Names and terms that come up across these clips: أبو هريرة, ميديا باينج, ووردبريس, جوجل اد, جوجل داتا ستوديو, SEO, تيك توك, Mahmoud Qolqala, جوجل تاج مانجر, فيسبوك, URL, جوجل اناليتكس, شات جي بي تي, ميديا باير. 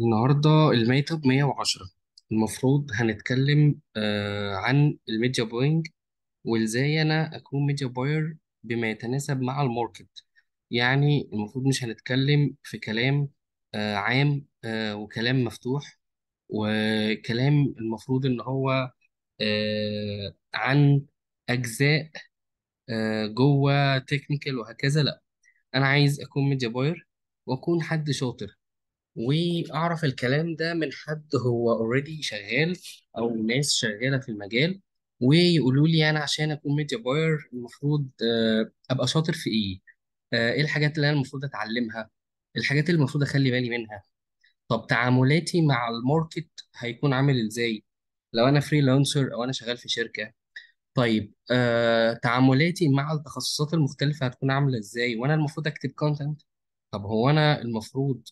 النهاردة الميت اب 110. المفروض هنتكلم عن الميديا باينج وازاي انا اكون ميديا باير بما يتناسب مع الماركت. يعني المفروض مش هنتكلم في كلام عام وكلام مفتوح وكلام المفروض ان هو عن اجزاء جوه تكنيكال وهكذا. لا، انا عايز اكون ميديا باير واكون حد شاطر واعرف الكلام ده من حد هو اوريدي شغال او ناس شغاله في المجال، ويقولوا لي انا عشان اكون ميديا باير المفروض ابقى شاطر في ايه، ايه الحاجات اللي انا المفروض اتعلمها، الحاجات اللي المفروض اخلي بالي منها. طب تعاملاتي مع الماركت هيكون عامل ازاي لو انا فريلانسر او انا شغال في شركه؟ طيب تعاملاتي مع التخصصات المختلفه هتكون عامله ازاي؟ وانا المفروض اكتب كونتنت، طب هو انا المفروض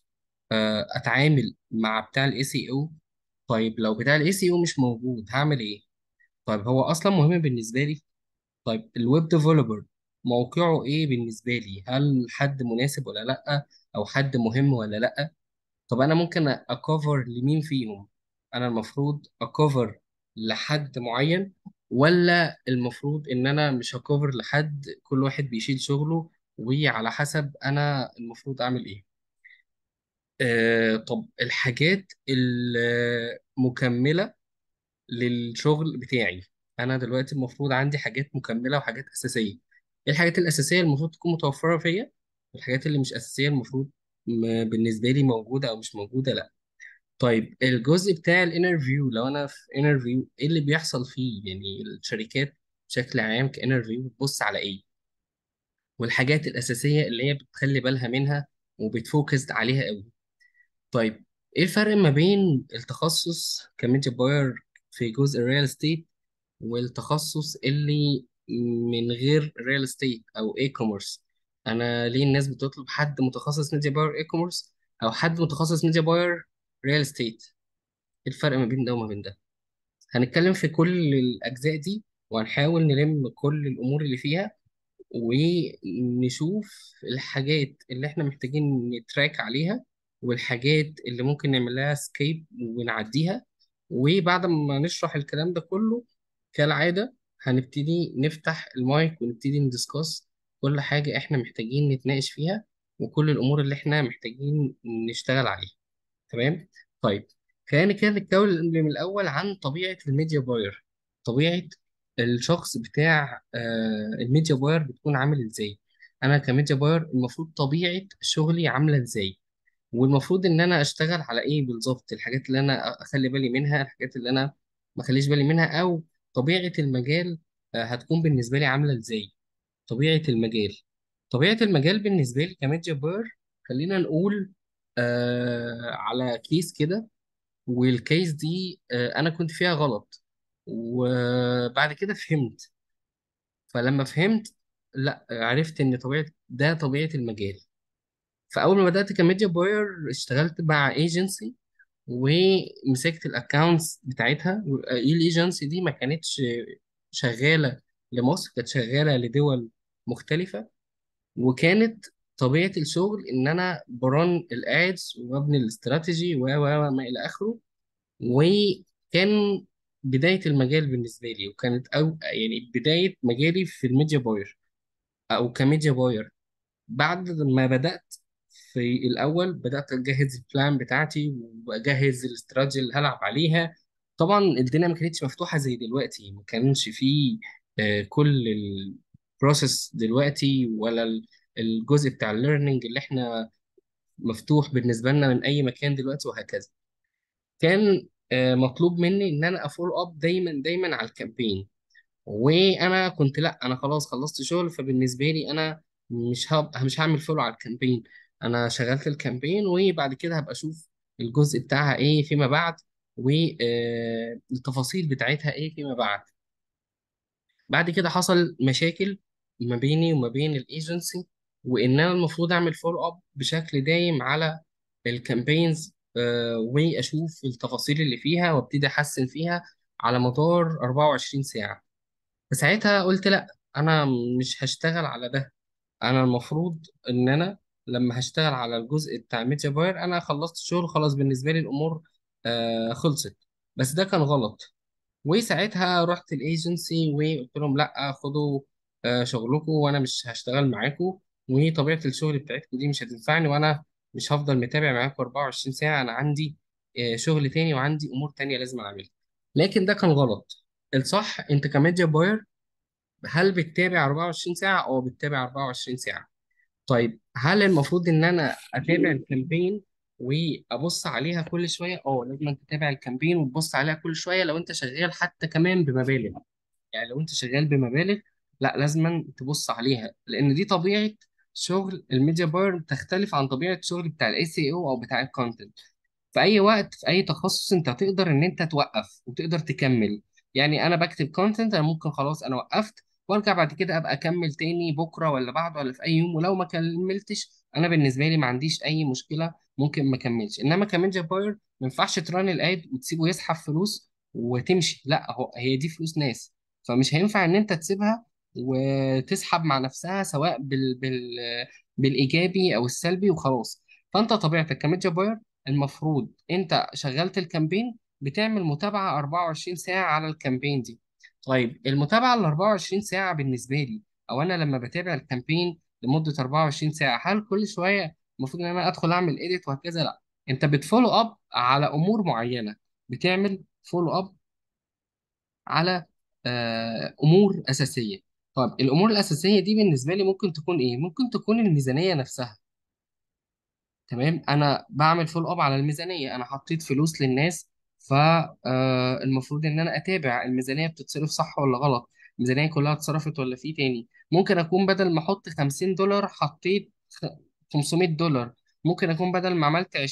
اتعامل مع بتاع SEO؟ طيب لو بتاع SEO مش موجود هعمل ايه؟ طيب هو اصلا مهم بالنسبه لي؟ طيب الويب ديفلوبر موقعه ايه بالنسبه لي؟ هل حد مناسب ولا لا، او حد مهم ولا لا؟ طب انا ممكن اكفر لمين فيهم؟ انا المفروض اكفر لحد معين ولا المفروض ان انا مش هكفر لحد؟ كل واحد بيشيل شغله وعلى حسب انا المفروض اعمل ايه. طب الحاجات المكملة للشغل بتاعي، أنا دلوقتي المفروض عندي حاجات مكملة وحاجات أساسية. إيه الحاجات الأساسية المفروض تكون متوفرة فيا؟ الحاجات اللي مش أساسية المفروض بالنسبة لي موجودة أو مش موجودة لأ. طيب الجزء بتاع الانترفيو، لو أنا في انترفيو إيه اللي بيحصل فيه؟ يعني الشركات بشكل عام كانترفيو بتبص على إيه؟ والحاجات الأساسية اللي هي بتخلي بالها منها وبتفوكس عليها قوي. طيب ايه الفرق ما بين التخصص كميديا باير في جزء الريال استيت والتخصص اللي من غير ريال استيت او اي كوميرس؟ انا ليه الناس بتطلب حد متخصص ميديا باير اي كوميرس او حد متخصص ميديا باير ريال استيت؟ ايه الفرق ما بين ده وما بين ده؟ هنتكلم في كل الاجزاء دي وهنحاول نلم كل الامور اللي فيها ونشوف الحاجات اللي احنا محتاجين نتراك عليها والحاجات اللي ممكن نعمل لها سكيب ونعديها. وبعد ما نشرح الكلام ده كله كالعادة هنبتدي نفتح المايك ونبتدي ندسكاس كل حاجة احنا محتاجين نتناقش فيها وكل الأمور اللي احنا محتاجين نشتغل عليها. تمام؟ طيب خلينا كده نتكلم من الأول عن طبيعة الميديا باير. طبيعة الشخص بتاع الميديا باير بتكون عامل ازاي؟ أنا كميديا باير المفروض طبيعة شغلي عاملة ازاي؟ والمفروض ان انا اشتغل على ايه بالظبط؟ الحاجات اللي انا اخلي بالي منها، الحاجات اللي انا ما اخليش بالي منها، او طبيعه المجال هتكون بالنسبه لي عامله ازاي. طبيعه المجال بالنسبه لي كميديا باير، خلينا نقول على كيس كده، والكيس دي انا كنت فيها غلط وبعد كده فهمت، فلما فهمت لا عرفت ان طبيعه المجال. فاول ما بدات كميديا باير اشتغلت مع ايجنسي ومسكت الاكونتس بتاعتها. الايجنسي دي ما كانتش شغاله لمصر، كانت شغاله لدول مختلفه، وكانت طبيعه الشغل ان انا بران الادز وابني الاستراتيجي وما الى اخره. وكان بدايه المجال بالنسبه لي، وكانت يعني بدايه مجالي في الميديا باير او كميديا باير. بعد ما بدات في الأول بدأت أجهز البلان بتاعتي وأجهز الاستراتيجية اللي هلعب عليها. طبعا الدنيا ما كانتش مفتوحة زي دلوقتي، ما كانش فيه كل البروسيس دلوقتي ولا الجزء بتاع الليرنينج اللي احنا مفتوح بالنسبة لنا من أي مكان دلوقتي وهكذا. كان مطلوب مني إن أنا أفول أب دايما على الكامبين، وأنا كنت لأ، أنا خلاص خلصت شغل، فبالنسبة لي أنا مش هعمل فولو على الكامبين. انا شغلت الكامبين وبعد كده هبقى اشوف الجزء بتاعها ايه فيما بعد والتفاصيل بتاعتها ايه فيما بعد. بعد كده حصل مشاكل ما بيني وما بين الايجنسي، وان انا المفروض اعمل فولو اب بشكل دايم على الكامبينز واشوف التفاصيل اللي فيها وابتدي احسن فيها على مدار 24 ساعة. فساعتها قلت لا، انا مش هشتغل على ده، انا المفروض ان انا لما هشتغل على الجزء بتاع الميتافاير انا خلصت الشغل خلاص، بالنسبه لي الامور خلصت. بس ده كان غلط. وساعتها رحت الايجنسي وقلت لهم لا خدوا شغلكم وانا مش هشتغل معاكم، وطبيعه الشغل بتاعتكم دي مش هتنفعني، وانا مش هفضل متابع معاكم 24 ساعه، انا عندي شغل تاني وعندي امور تانيه لازم اعملها. لكن ده كان غلط. الصح انت كميديا باير هل بتتابع 24 ساعه او بتتابع 24 ساعه؟ طيب هل المفروض ان انا اتابع الكامبين وابص عليها كل شويه؟ لازم تتابع الكامبين وتبص عليها كل شويه لو انت شغال حتى كمان بمبالغ. يعني لو انت شغال بمبالغ لا لازم تبص عليها، لان دي طبيعه شغل الميديا باير تختلف عن طبيعه الشغل بتاع الاي سي او او بتاع الكونتنت. في اي وقت في اي تخصص انت هتقدر ان انت توقف وتقدر تكمل. يعني انا بكتب كونتنت انا ممكن خلاص انا وقفت وارجع بعد كده ابقى اكمل تاني بكره ولا بعده ولا في اي يوم، ولو ما كملتش انا بالنسبه لي ما عنديش اي مشكله، ممكن ما اكملش. انما كميديا باير ما ينفعش تران الاد وتسيبه يسحب فلوس وتمشي، لا هي دي فلوس ناس، فمش هينفع ان انت تسيبها وتسحب مع نفسها سواء بالايجابي او السلبي وخلاص. فانت طبيعتك كميديا باير المفروض انت شغلت الكامبين بتعمل متابعه 24 ساعه على الكامبين دي. طيب المتابعه ال 24 ساعه بالنسبه لي، او انا لما بتابع الكامبين لمده 24 ساعه هل كل شويه المفروض ان انا ادخل اعمل ايديت وهكذا؟ لا، انت بتفولو اب على امور معينه، بتعمل فولو اب على امور اساسيه. طيب الامور الاساسيه دي بالنسبه لي ممكن تكون ايه؟ ممكن تكون الميزانيه نفسها. تمام، انا بعمل فولو اب على الميزانيه، انا حطيت فلوس للناس فالمفروض ان انا اتابع الميزانيه بتتصرف صح ولا غلط، الميزانيه كلها اتصرفت ولا في تاني. ممكن اكون بدل ما احط $50 حطيت $500، ممكن اكون بدل ما عملت $20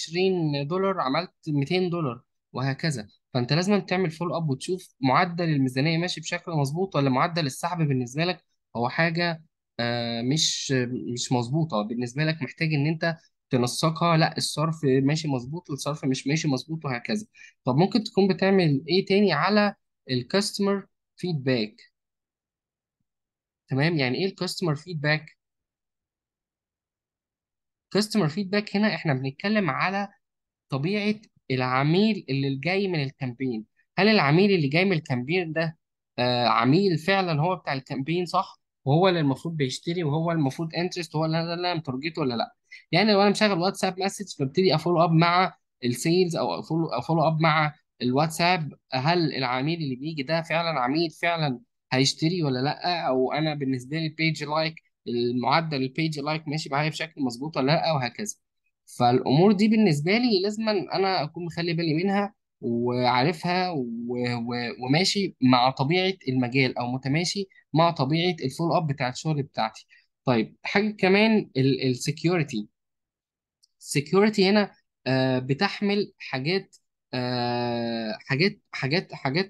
عملت $200 وهكذا. فانت لازم تعمل فولو اب وتشوف معدل الميزانيه ماشي بشكل مظبوط ولا معدل السحب بالنسبه لك هو حاجه مش مظبوطه بالنسبه لك، محتاج ان انت تنسقها. لا الصرف ماشي مظبوط والصرف مش ماشي مظبوط وهكذا. طب ممكن تكون بتعمل ايه تاني على الكاستمر فيدباك؟ تمام، يعني ايه الكاستمر فيدباك؟ كاستمر فيدباك هنا احنا بنتكلم على طبيعه العميل اللي جاي من الكامبين. هل العميل اللي جاي من الكامبين ده عميل فعلا هو بتاع الكامبين صح، وهو اللي المفروض بيشتري وهو المفروض انترست، هو اللي انا مترجته ولا لا؟ يعني لو انا مشغل واتساب مسج فببتدي افولو اب مع السيلز او افولو اب مع الواتساب، هل العميل اللي بيجي ده فعلا عميل فعلا هيشتري ولا لا؟ او انا بالنسبه لي البيج لايك، المعدل البيج لايك ماشي معايا بشكل مظبوط ولا لا وهكذا. فالامور دي بالنسبه لي لازم انا اكون مخلي بالي منها وعارفها وماشي مع طبيعه المجال او متماشي مع طبيعه الفول اب بتاع الشغل بتاعتي. طيب حاجه كمان السكيورتي. السكيورتي هنا بتحمل حاجات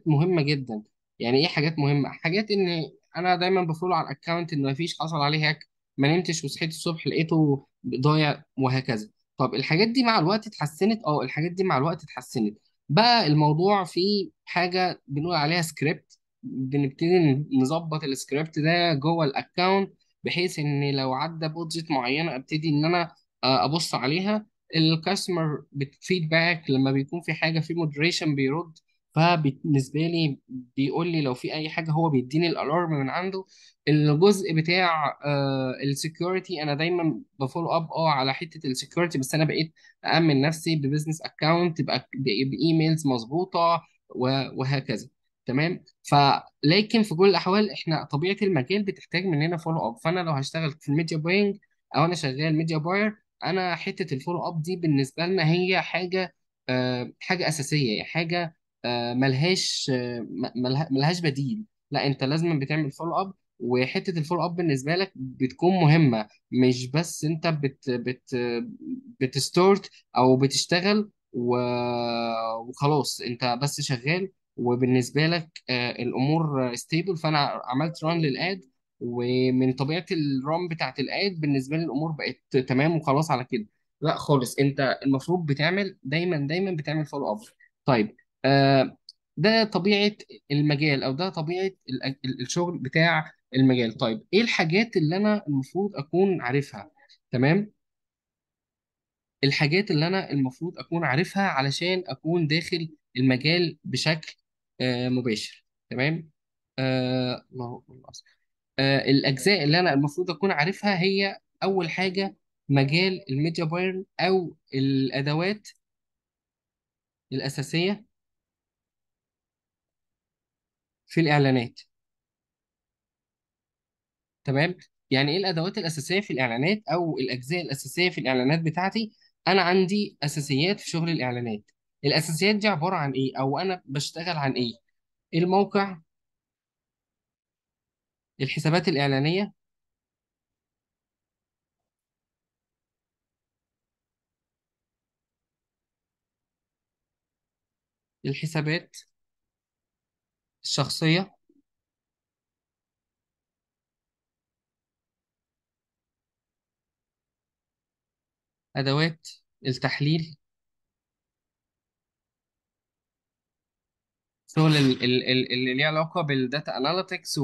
مهمه جدا. يعني ايه حاجات مهمه؟ حاجات ان انا دايما بفولو على الاكونت ان مفيش حصل عليه هاك، ما نمتش وصحيت الصبح لقيته ضايع وهكذا. طب الحاجات دي مع الوقت اتحسنت، الحاجات دي مع الوقت اتحسنت. بقى الموضوع فيه حاجه بنقول عليها سكريبت، بنبتدي نظبط السكريبت ده جوه الاكونت بحيث ان لو عدى بودجت معينه ابتدي ان انا ابص عليها. الكاستمر فيدباك لما بيكون في حاجه في مودريشن بيرد، فبالنسبه لي بيقول لي لو في اي حاجه هو بيديني الالارم من عنده. الجزء بتاع السكيورتي انا دايما بفولو اب على حته السكيورتي، بس انا بقيت اامن نفسي ببزنس اكونت بايميلز مظبوطه وهكذا. تمام، لكن في كل الاحوال احنا طبيعه المجال بتحتاج مننا فولو اب. فانا لو هشتغل في الميديا باينج او انا شغال ميديا باير، انا حته الفولو اب دي بالنسبه لنا هي حاجه اساسيه، حاجه ملهاش بديل. لا انت لازم بتعمل فولو اب، وحته الفولو اب بالنسبه لك بتكون مهمه، مش بس انت بت بت بتستورت او بتشتغل وخلاص انت بس شغال وبالنسبه لك الامور ستيبل. فانا عملت ران للاد، ومن طبيعه الران بتاعت الاد بالنسبه لي الامور بقت تمام وخلاص على كده. لا خالص، انت المفروض بتعمل دايما بتعمل فولو اب. طيب ده طبيعه المجال او ده طبيعه الشغل بتاع المجال. طيب ايه الحاجات اللي انا المفروض اكون عارفها؟ تمام، الحاجات اللي انا المفروض اكون عارفها علشان اكون داخل المجال بشكل مباشر. تمام. الله أكبر. الاجزاء اللي انا المفروض اكون عارفها هي اول حاجه مجال الميديا باير او الادوات الاساسيه في الاعلانات. تمام. يعني ايه الادوات الاساسيه في الاعلانات او الاجزاء الاساسيه في الاعلانات بتاعتي؟ انا عندي اساسيات في شغل الاعلانات. الاساسيات دي عباره عن ايه او انا بشتغل عن ايه؟ الموقع، الحسابات الاعلانيه، الحسابات الشخصيه، ادوات التحليل، شغل اللي ليه علاقة بالداتا اناليتكس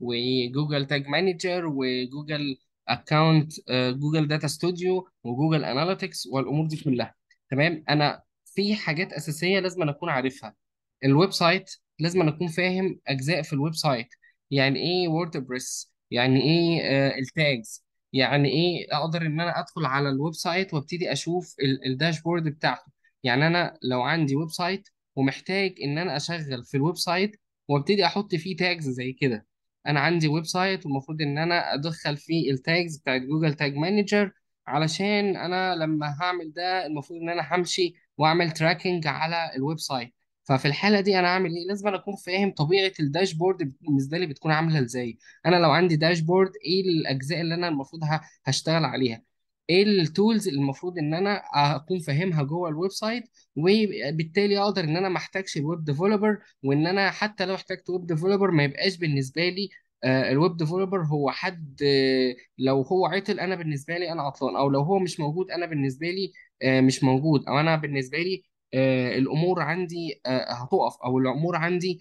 وجوجل تاج مانجر وجوجل اكونت، جوجل داتا ستوديو وجوجل اناليتكس والامور دي كلها. تمام. انا في حاجات اساسية لازم أنا اكون عارفها. الويب سايت لازم أنا اكون فاهم اجزاء في الويب سايت، يعني ايه ووردبريس، يعني ايه التاجز، يعني ايه اقدر ان انا ادخل على الويب سايت وابتدي اشوف الداشبورد بتاعته. يعني انا لو عندي ويب سايت ومحتاج ان انا اشغل في الويب سايت وابتدي احط فيه تاجز زي كده، انا عندي ويب سايت والمفروض ان انا ادخل فيه التاجز بتاعت جوجل تاج مانجر، علشان انا لما هعمل ده المفروض ان انا همشي واعمل تراكنج على الويب سايت. ففي الحاله دي انا هعمل ايه؟ لازم أنا اكون فاهم طبيعه الداشبورد بالنسبه لي بتكون عامله ازاي. انا لو عندي داشبورد، ايه الاجزاء اللي انا المفروض هشتغل عليها، ايه التولز اللي المفروض ان انا اكون فاهمها جوه الويب سايت، وبالتالي اقدر ان انا ما احتاجش الويب ديفلوبر، وان انا حتى لو احتاجت ويب ديفلوبر ما يبقاش بالنسبه لي الويب ديفلوبر هو حد لو هو عطل انا بالنسبه لي انا عطلان، او لو هو مش موجود انا بالنسبه لي مش موجود، او انا بالنسبه لي الامور عندي هتقف، او الامور عندي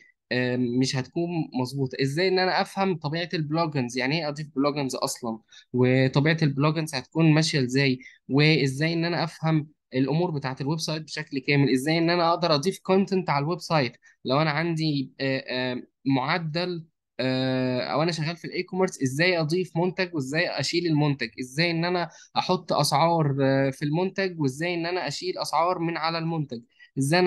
مش هتكون مظبوطه. ازاي ان انا افهم طبيعه البلوجنز، يعني ايه اضيف بلوجنز اصلا، وطبيعه البلوجنز هتكون ماشيه ازاي، وازاي ان انا افهم الامور بتاعه الويب سايت بشكل كامل، ازاي ان انا اقدر اضيف كونتنت على الويب سايت. لو انا عندي معدل او انا شغال في الاي كوميرس، ازاي اضيف منتج وازاي اشيل المنتج، ازاي ان انا احط اسعار في المنتج وازاي ان انا اشيل اسعار من على المنتج، ازاي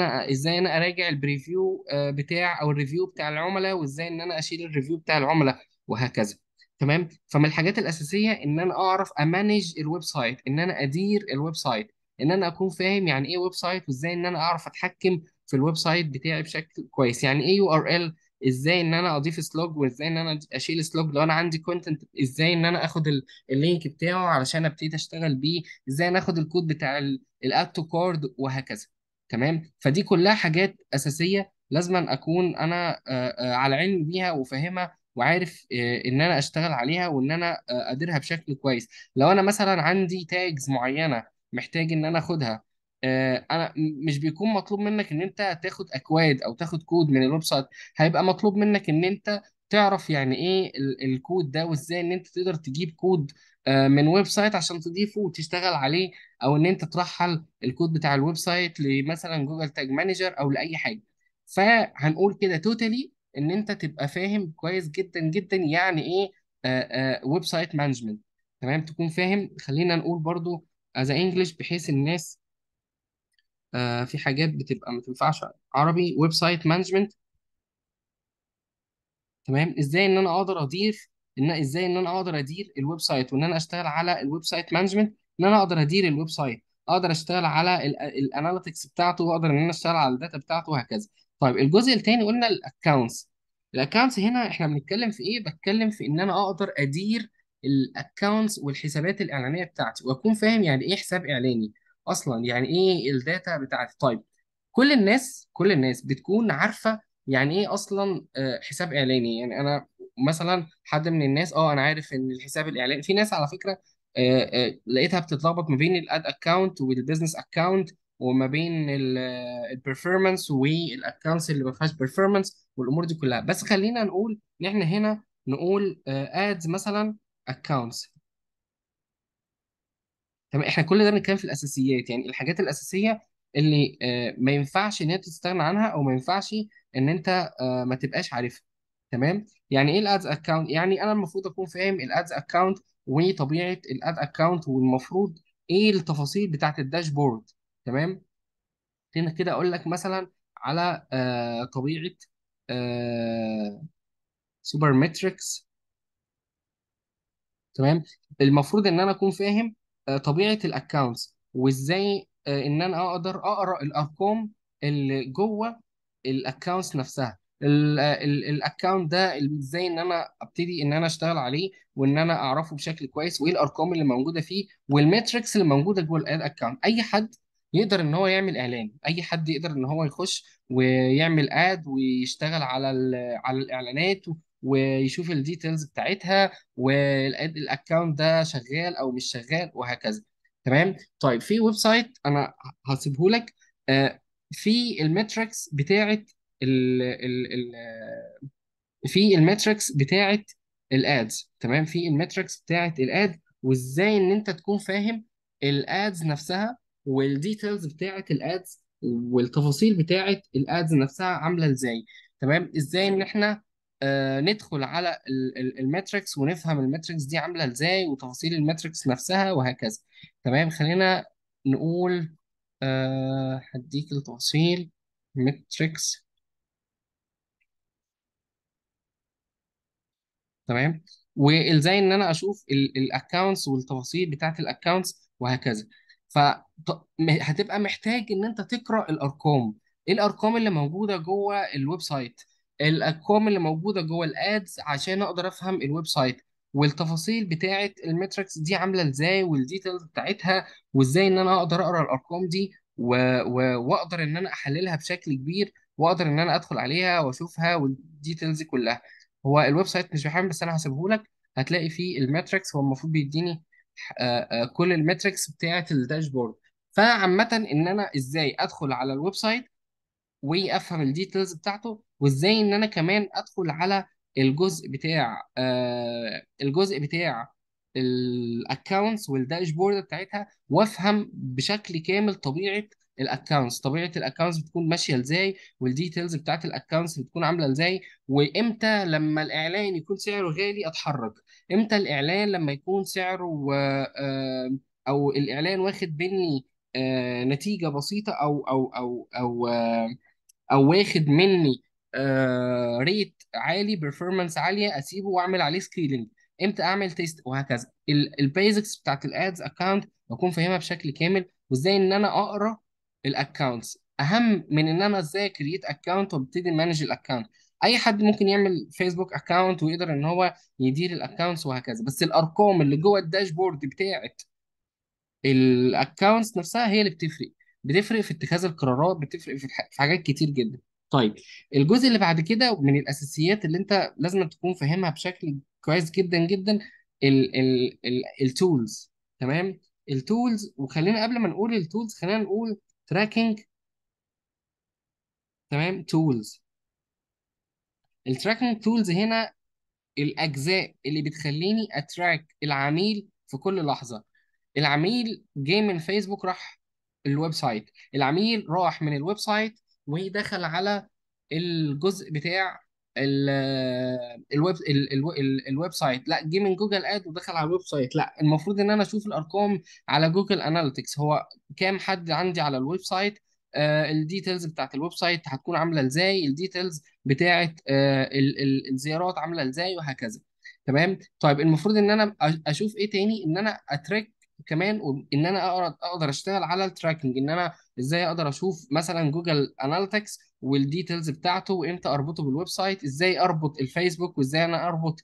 انا اراجع البريفيو بتاع او الريفيو بتاع العملاء، وازاي ان انا اشيل الريفيو بتاع العملاء، وهكذا. تمام. فمن الحاجات الاساسيه ان انا اعرف امانج الويب سايت، ان انا ادير الويب سايت، ان انا اكون فاهم يعني ايه ويب سايت، وازاي ان انا اعرف اتحكم في الويب سايت بتاعي بشكل كويس. يعني ايه URL، ازاي ان انا اضيف سلوج، وازاي ان انا اشيل سلوج. لو انا عندي كونتنت، ازاي ان انا اخد اللينك بتاعه علشان ابتدي اشتغل بيه، ازاي انا اخد الكود بتاع الاد تو كارد، وهكذا. تمام. فدي كلها حاجات اساسيه لازم اكون انا على علم بيها وفاهمها وعارف ان انا اشتغل عليها وان انا اديرها بشكل كويس. لو انا مثلا عندي تاجز معينه محتاج ان انا اخدها، انا مش بيكون مطلوب منك ان انت تاخد اكواد او تاخد كود من الويب سايت، هيبقى مطلوب منك ان انت تعرف يعني ايه الكود ده، وازاي ان انت تقدر تجيب كود من ويب سايت عشان تضيفه وتشتغل عليه، او ان انت ترحل الكود بتاع الويب سايت لمثلا جوجل تاج مانجر او لاي حاجه. فهنقول كده توتالي ان انت تبقى فاهم كويس جدا جدا يعني ايه ويب سايت مانجمنت. تمام. تكون فاهم، خلينا نقول برضو از انجلش بحيث الناس في حاجات بتبقى ما تنفعش عربي. ويب سايت مانجمنت. تمام. ازاي ان انا اقدر ادير الويب سايت، وان انا اشتغل على الويب سايت مانجمنت، ان انا اقدر ادير الويب سايت، اقدر اشتغل على الاناليتكس بتاعته، واقدر ان انا اشتغل على الداتا بتاعته، وهكذا. طيب الجزء الثاني قلنا الاكونتس. الاكونتس هنا احنا بنتكلم في ايه؟ بتكلم في ان انا اقدر ادير الاكونتس والحسابات الاعلانيه بتاعتي، واكون فاهم يعني ايه حساب اعلاني اصلا، يعني ايه الداتا بتاعتي. طيب كل الناس بتكون عارفه يعني ايه اصلا حساب اعلاني. يعني انا مثلا حد من الناس انا عارف ان الحساب الاعلاني، في ناس على فكره لقيتها بتتلخبط ما بين الاد اكونت والبيزنس اكونت، وما بين البرفورمانس والاكونتس اللي ما فيهاش بيرفورمانس والامور دي كلها. بس خلينا نقول ان احنا هنا نقول ادز مثلا اكونتس. تمام. احنا كل ده بنتكلم في الاساسيات، يعني الحاجات الاساسيه اللي ما ينفعش ان انت تستغنى عنها، او ما ينفعش ان انت ما تبقاش عارفها. تمام. يعني ايه الادز اكونت؟ يعني انا المفروض اكون فاهم الادز اكونت وطبيعه الاد اكونت، والمفروض ايه التفاصيل بتاعه الداشبورد. تمام. هنا كده اقول لك مثلا على طبيعه سوبر ماتريكس. تمام. المفروض ان انا اكون فاهم طبيعه الاكونتس، وازاي ان انا اقدر اقرا الارقام اللي جوه الاكونتس نفسها. الاكونت ده ازاي ان انا ابتدي ان انا اشتغل عليه، وان انا اعرفه بشكل كويس، وايه الارقام اللي موجوده فيه، والماتريكس اللي موجوده جوه الاكونت. اي حد يقدر ان هو يعمل اعلان، اي حد يقدر ان هو يخش ويعمل اد ويشتغل على على الاعلانات، ويشوف الديتيلز بتاعتها، والاكونت ده شغال او مش شغال، وهكذا. تمام. طيب في ويب سايت انا هسيبه لك في الماتريكس بتاعت ال ال في الماتريكس بتاعت الادز. تمام. في الماتريكس بتاعت الاد، وازاي ان انت تكون فاهم الادز نفسها، والديتيلز بتاعت الادز، والتفاصيل بتاعت الادز نفسها عامله ازاي. تمام. ازاي ان احنا ندخل على الماتريكس ونفهم الماتريكس دي عامله ازاي، وتفاصيل الماتريكس نفسها، وهكذا. تمام. خلينا نقول هديك التفاصيل ماتريكس. تمام. وازاي ان انا اشوف الاكونتس والتفاصيل بتاعت الاكونتس، وهكذا. فهتبقى محتاج ان انت تقرا الارقام، ايه الارقام اللي موجوده جوه الويب سايت، الارقام اللي موجوده جوه الادز، عشان اقدر افهم الويب سايت، والتفاصيل بتاعه الماتريكس دي عامله ازاي، والديتيلز بتاعتها، وازاي ان انا اقدر اقرا الارقام دي واقدر ان انا احللها بشكل كبير، واقدر ان انا ادخل عليها واشوفها، والديتيلز دي كلها. هو الويب سايت مش بيحمل، بس انا هسيبه لك، هتلاقي فيه الماتريكس. هو المفروض بيديني كل الماتريكس بتاعه الداشبورد. فعامه ان انا ازاي ادخل على الويب سايت وافهم الديتيلز بتاعته، وازاي ان انا كمان ادخل على الجزء بتاع الاكونتس والداشبورد بتاعتها، وافهم بشكل كامل طبيعه الاكونتس بتكون ماشيه ازاي، والديتيلز بتاعت الاكونتس بتكون عامله ازاي، وامتى لما الاعلان يكون سعره غالي اتحرك، امتى الاعلان لما يكون سعره او الاعلان واخد مني نتيجه بسيطه، او واخد مني ريت عالي، بيرفورمانس عاليه، اسيبه واعمل عليه سكيلنج، امتى اعمل تيست، وهكذا. البيزكس بتاعت الادز اكونت بكون فاهمها بشكل كامل، وازاي ان انا اقرا الاكونتس، اهم من ان انا ازاي كرييت اكونت وابتدي مانج الاكونت. اي حد ممكن يعمل فيسبوك اكونت ويقدر ان هو يدير الاكونتس، وهكذا. بس الارقام اللي جوه الداشبورد بتاعت الاكونتس نفسها هي اللي بتفرق في اتخاذ القرارات، بتفرق في حاجات كتير جدا. طيب الجزء اللي بعد كده من الاساسيات اللي انت لازم تكون فاهمها بشكل كويس جدا جدا، التولز. تمام. التولز. وخلينا قبل ما نقول التولز خلينا نقول تراكنج. تمام. تولز. التراكنج تولز هنا الاجزاء اللي بتخليني اتراك العميل في كل لحظه. العميل جه من فيسبوك راح الويب سايت، العميل راح من الويب سايت ودخل على الجزء بتاع الويب سايت، لا جه من جوجل اد ودخل على الويب سايت، لا المفروض ان انا اشوف الارقام على جوجل اناليتكس، هو كام حد عندي على الويب سايت، الديتيلز بتاعت الويب سايت هتكون عامله ازاي، الديتيلز بتاعت الزيارات عامله ازاي، وهكذا. تمام. طيب المفروض ان انا اشوف ايه تاني، ان انا اترك كمان، وان انا اقدر اشتغل على التراكنج، ان انا ازاي اقدر اشوف مثلا جوجل اناليتكس والديتيلز بتاعته، وامتى اربطه بالويب سايت، ازاي اربط الفيسبوك، وازاي انا اربط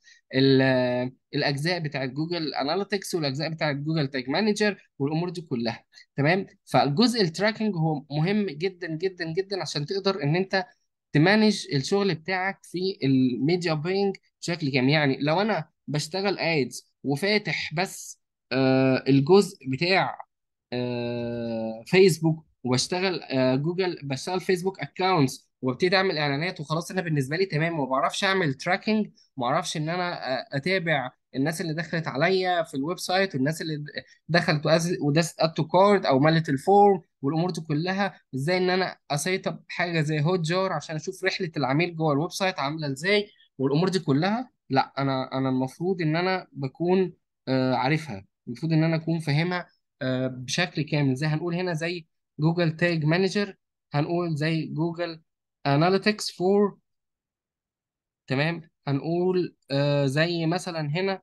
الاجزاء بتاعت جوجل اناليتكس والاجزاء بتاعت جوجل تاج مانجر، والامور دي كلها. تمام. فالجزء التراكنج هو مهم جدا جدا جدا، عشان تقدر ان انت تمانج الشغل بتاعك في الميديا باينج بشكل كامل. يعني لو انا بشتغل ادز وفاتح بس الجزء بتاع فيسبوك، واشتغل جوجل، بشتغل فيسبوك اكونتس وابتدي اعمل اعلانات، وخلاص انا بالنسبه لي تمام، وما بعرفش اعمل تراكنج، ما اعرفش ان انا اتابع الناس اللي دخلت عليا في الويب سايت، والناس اللي دخلت ودست اد تو كارد او ملت الفورم، والامور دي كلها. ازاي ان انا اسيطر بحاجه زي هوت جار عشان اشوف رحله العميل جوه الويب سايت عامله ازاي، والامور دي كلها. لا، انا المفروض ان انا بكون عارفها، المفروض ان انا اكون فاهمها بشكل كامل. زي هنقول هنا زي جوجل تاج مانجر، هنقول زي جوجل اناليتكس فور، تمام. هنقول زي مثلا هنا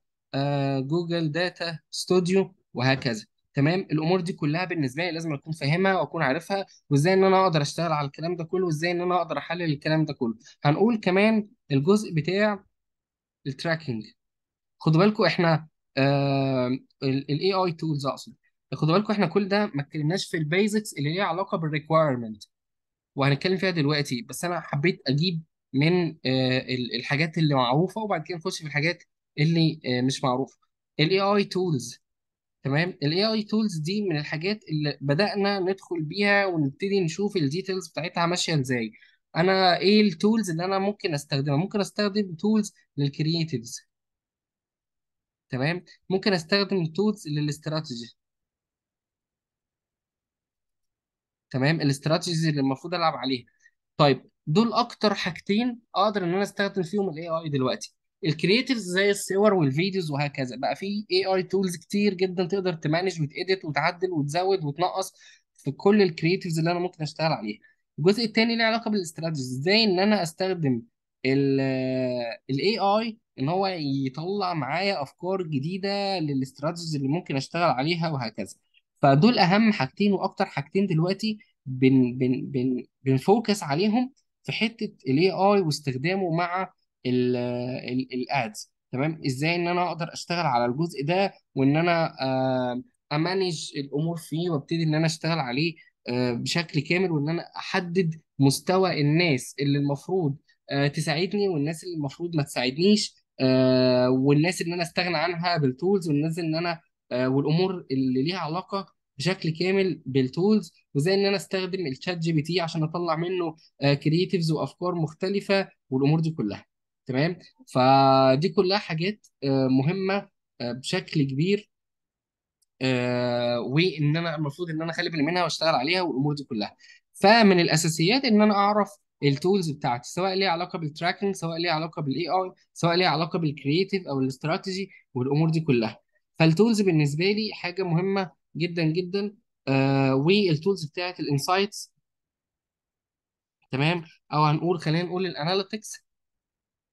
جوجل داتا ستوديو، وهكذا، تمام. الامور دي كلها بالنسبه لي لازم اكون فاهمها واكون عارفها، وازاي ان انا اقدر اشتغل على الكلام ده كله، وازاي ان انا اقدر احلل الكلام ده كله. هنقول كمان الجزء بتاع التراكنج. خدوا بالكم احنا الاي اي تولز، اقصد خدوا بالكم احنا كل ده ما اتكلمناش في البيزكس اللي ليها علاقه بالريكويرمنت، وهنتكلم فيها دلوقتي. بس انا حبيت اجيب من الحاجات اللي معروفه، وبعد كده نخش في الحاجات اللي مش معروفه. الاي اي تولز، تمام. الاي اي تولز دي من الحاجات اللي بدانا ندخل بيها ونبتدي نشوف الديتيلز بتاعتها ماشيه ازاي. انا ايه التولز اللي انا ممكن استخدمها؟ ممكن استخدم تولز للكرييتيفز، تمام. ممكن استخدم تولز للاستراتيجي، تمام، الاستراتيجيز اللي المفروض العب عليها. طيب دول اكتر حاجتين اقدر ان انا استخدم فيهم الاي اي دلوقتي. الكرييتيفز زي الصور والفيديوز وهكذا، بقى في اي اي تولز كتير جدا تقدر تمانج وتاديت وتعدل وتزود وتنقص في كل الكرييتيفز اللي انا ممكن اشتغل عليها. الجزء الثاني له علاقه بالاستراتيجيز، ازاي ان انا استخدم الاي اي ان هو يطلع معايا افكار جديده للاستراتيجيز اللي ممكن اشتغل عليها وهكذا. فدول اهم حاجتين واكتر حاجتين دلوقتي بن بن بن بنفوكس عليهم في حته الاي اي واستخدامه مع الادز، تمام. ازاي ان انا اقدر اشتغل على الجزء ده، وان انا امانج الامور فيه، وابتدي ان انا اشتغل عليه بشكل كامل، وان انا احدد مستوى الناس اللي المفروض تساعدني، والناس اللي المفروض ما تساعدنيش، والناس اللي انا استغنى عنها بالتولز، والناس اللي انا والامور اللي ليها علاقه بشكل كامل بالتولز. وزي ان انا استخدم الشات جي بي تي عشان اطلع منه كرييتيفز وافكار مختلفه، والامور دي كلها، تمام. فدي كلها حاجات مهمه بشكل كبير، وان انا المفروض ان انا اخلي بالي منها واشتغل عليها والامور دي كلها. فمن الاساسيات ان انا اعرف التولز بتاعتي، سواء ليها علاقه بالتراكنج، سواء ليها علاقه بالاي اي، سواء ليها علاقه بالكرييتيف او الاستراتيجي والامور دي كلها. فالتولز بالنسبه لي حاجه مهمه جدا جدا، والتولز بتاعت الانسايتس، تمام، او هنقول خلينا نقول الاناليتكس،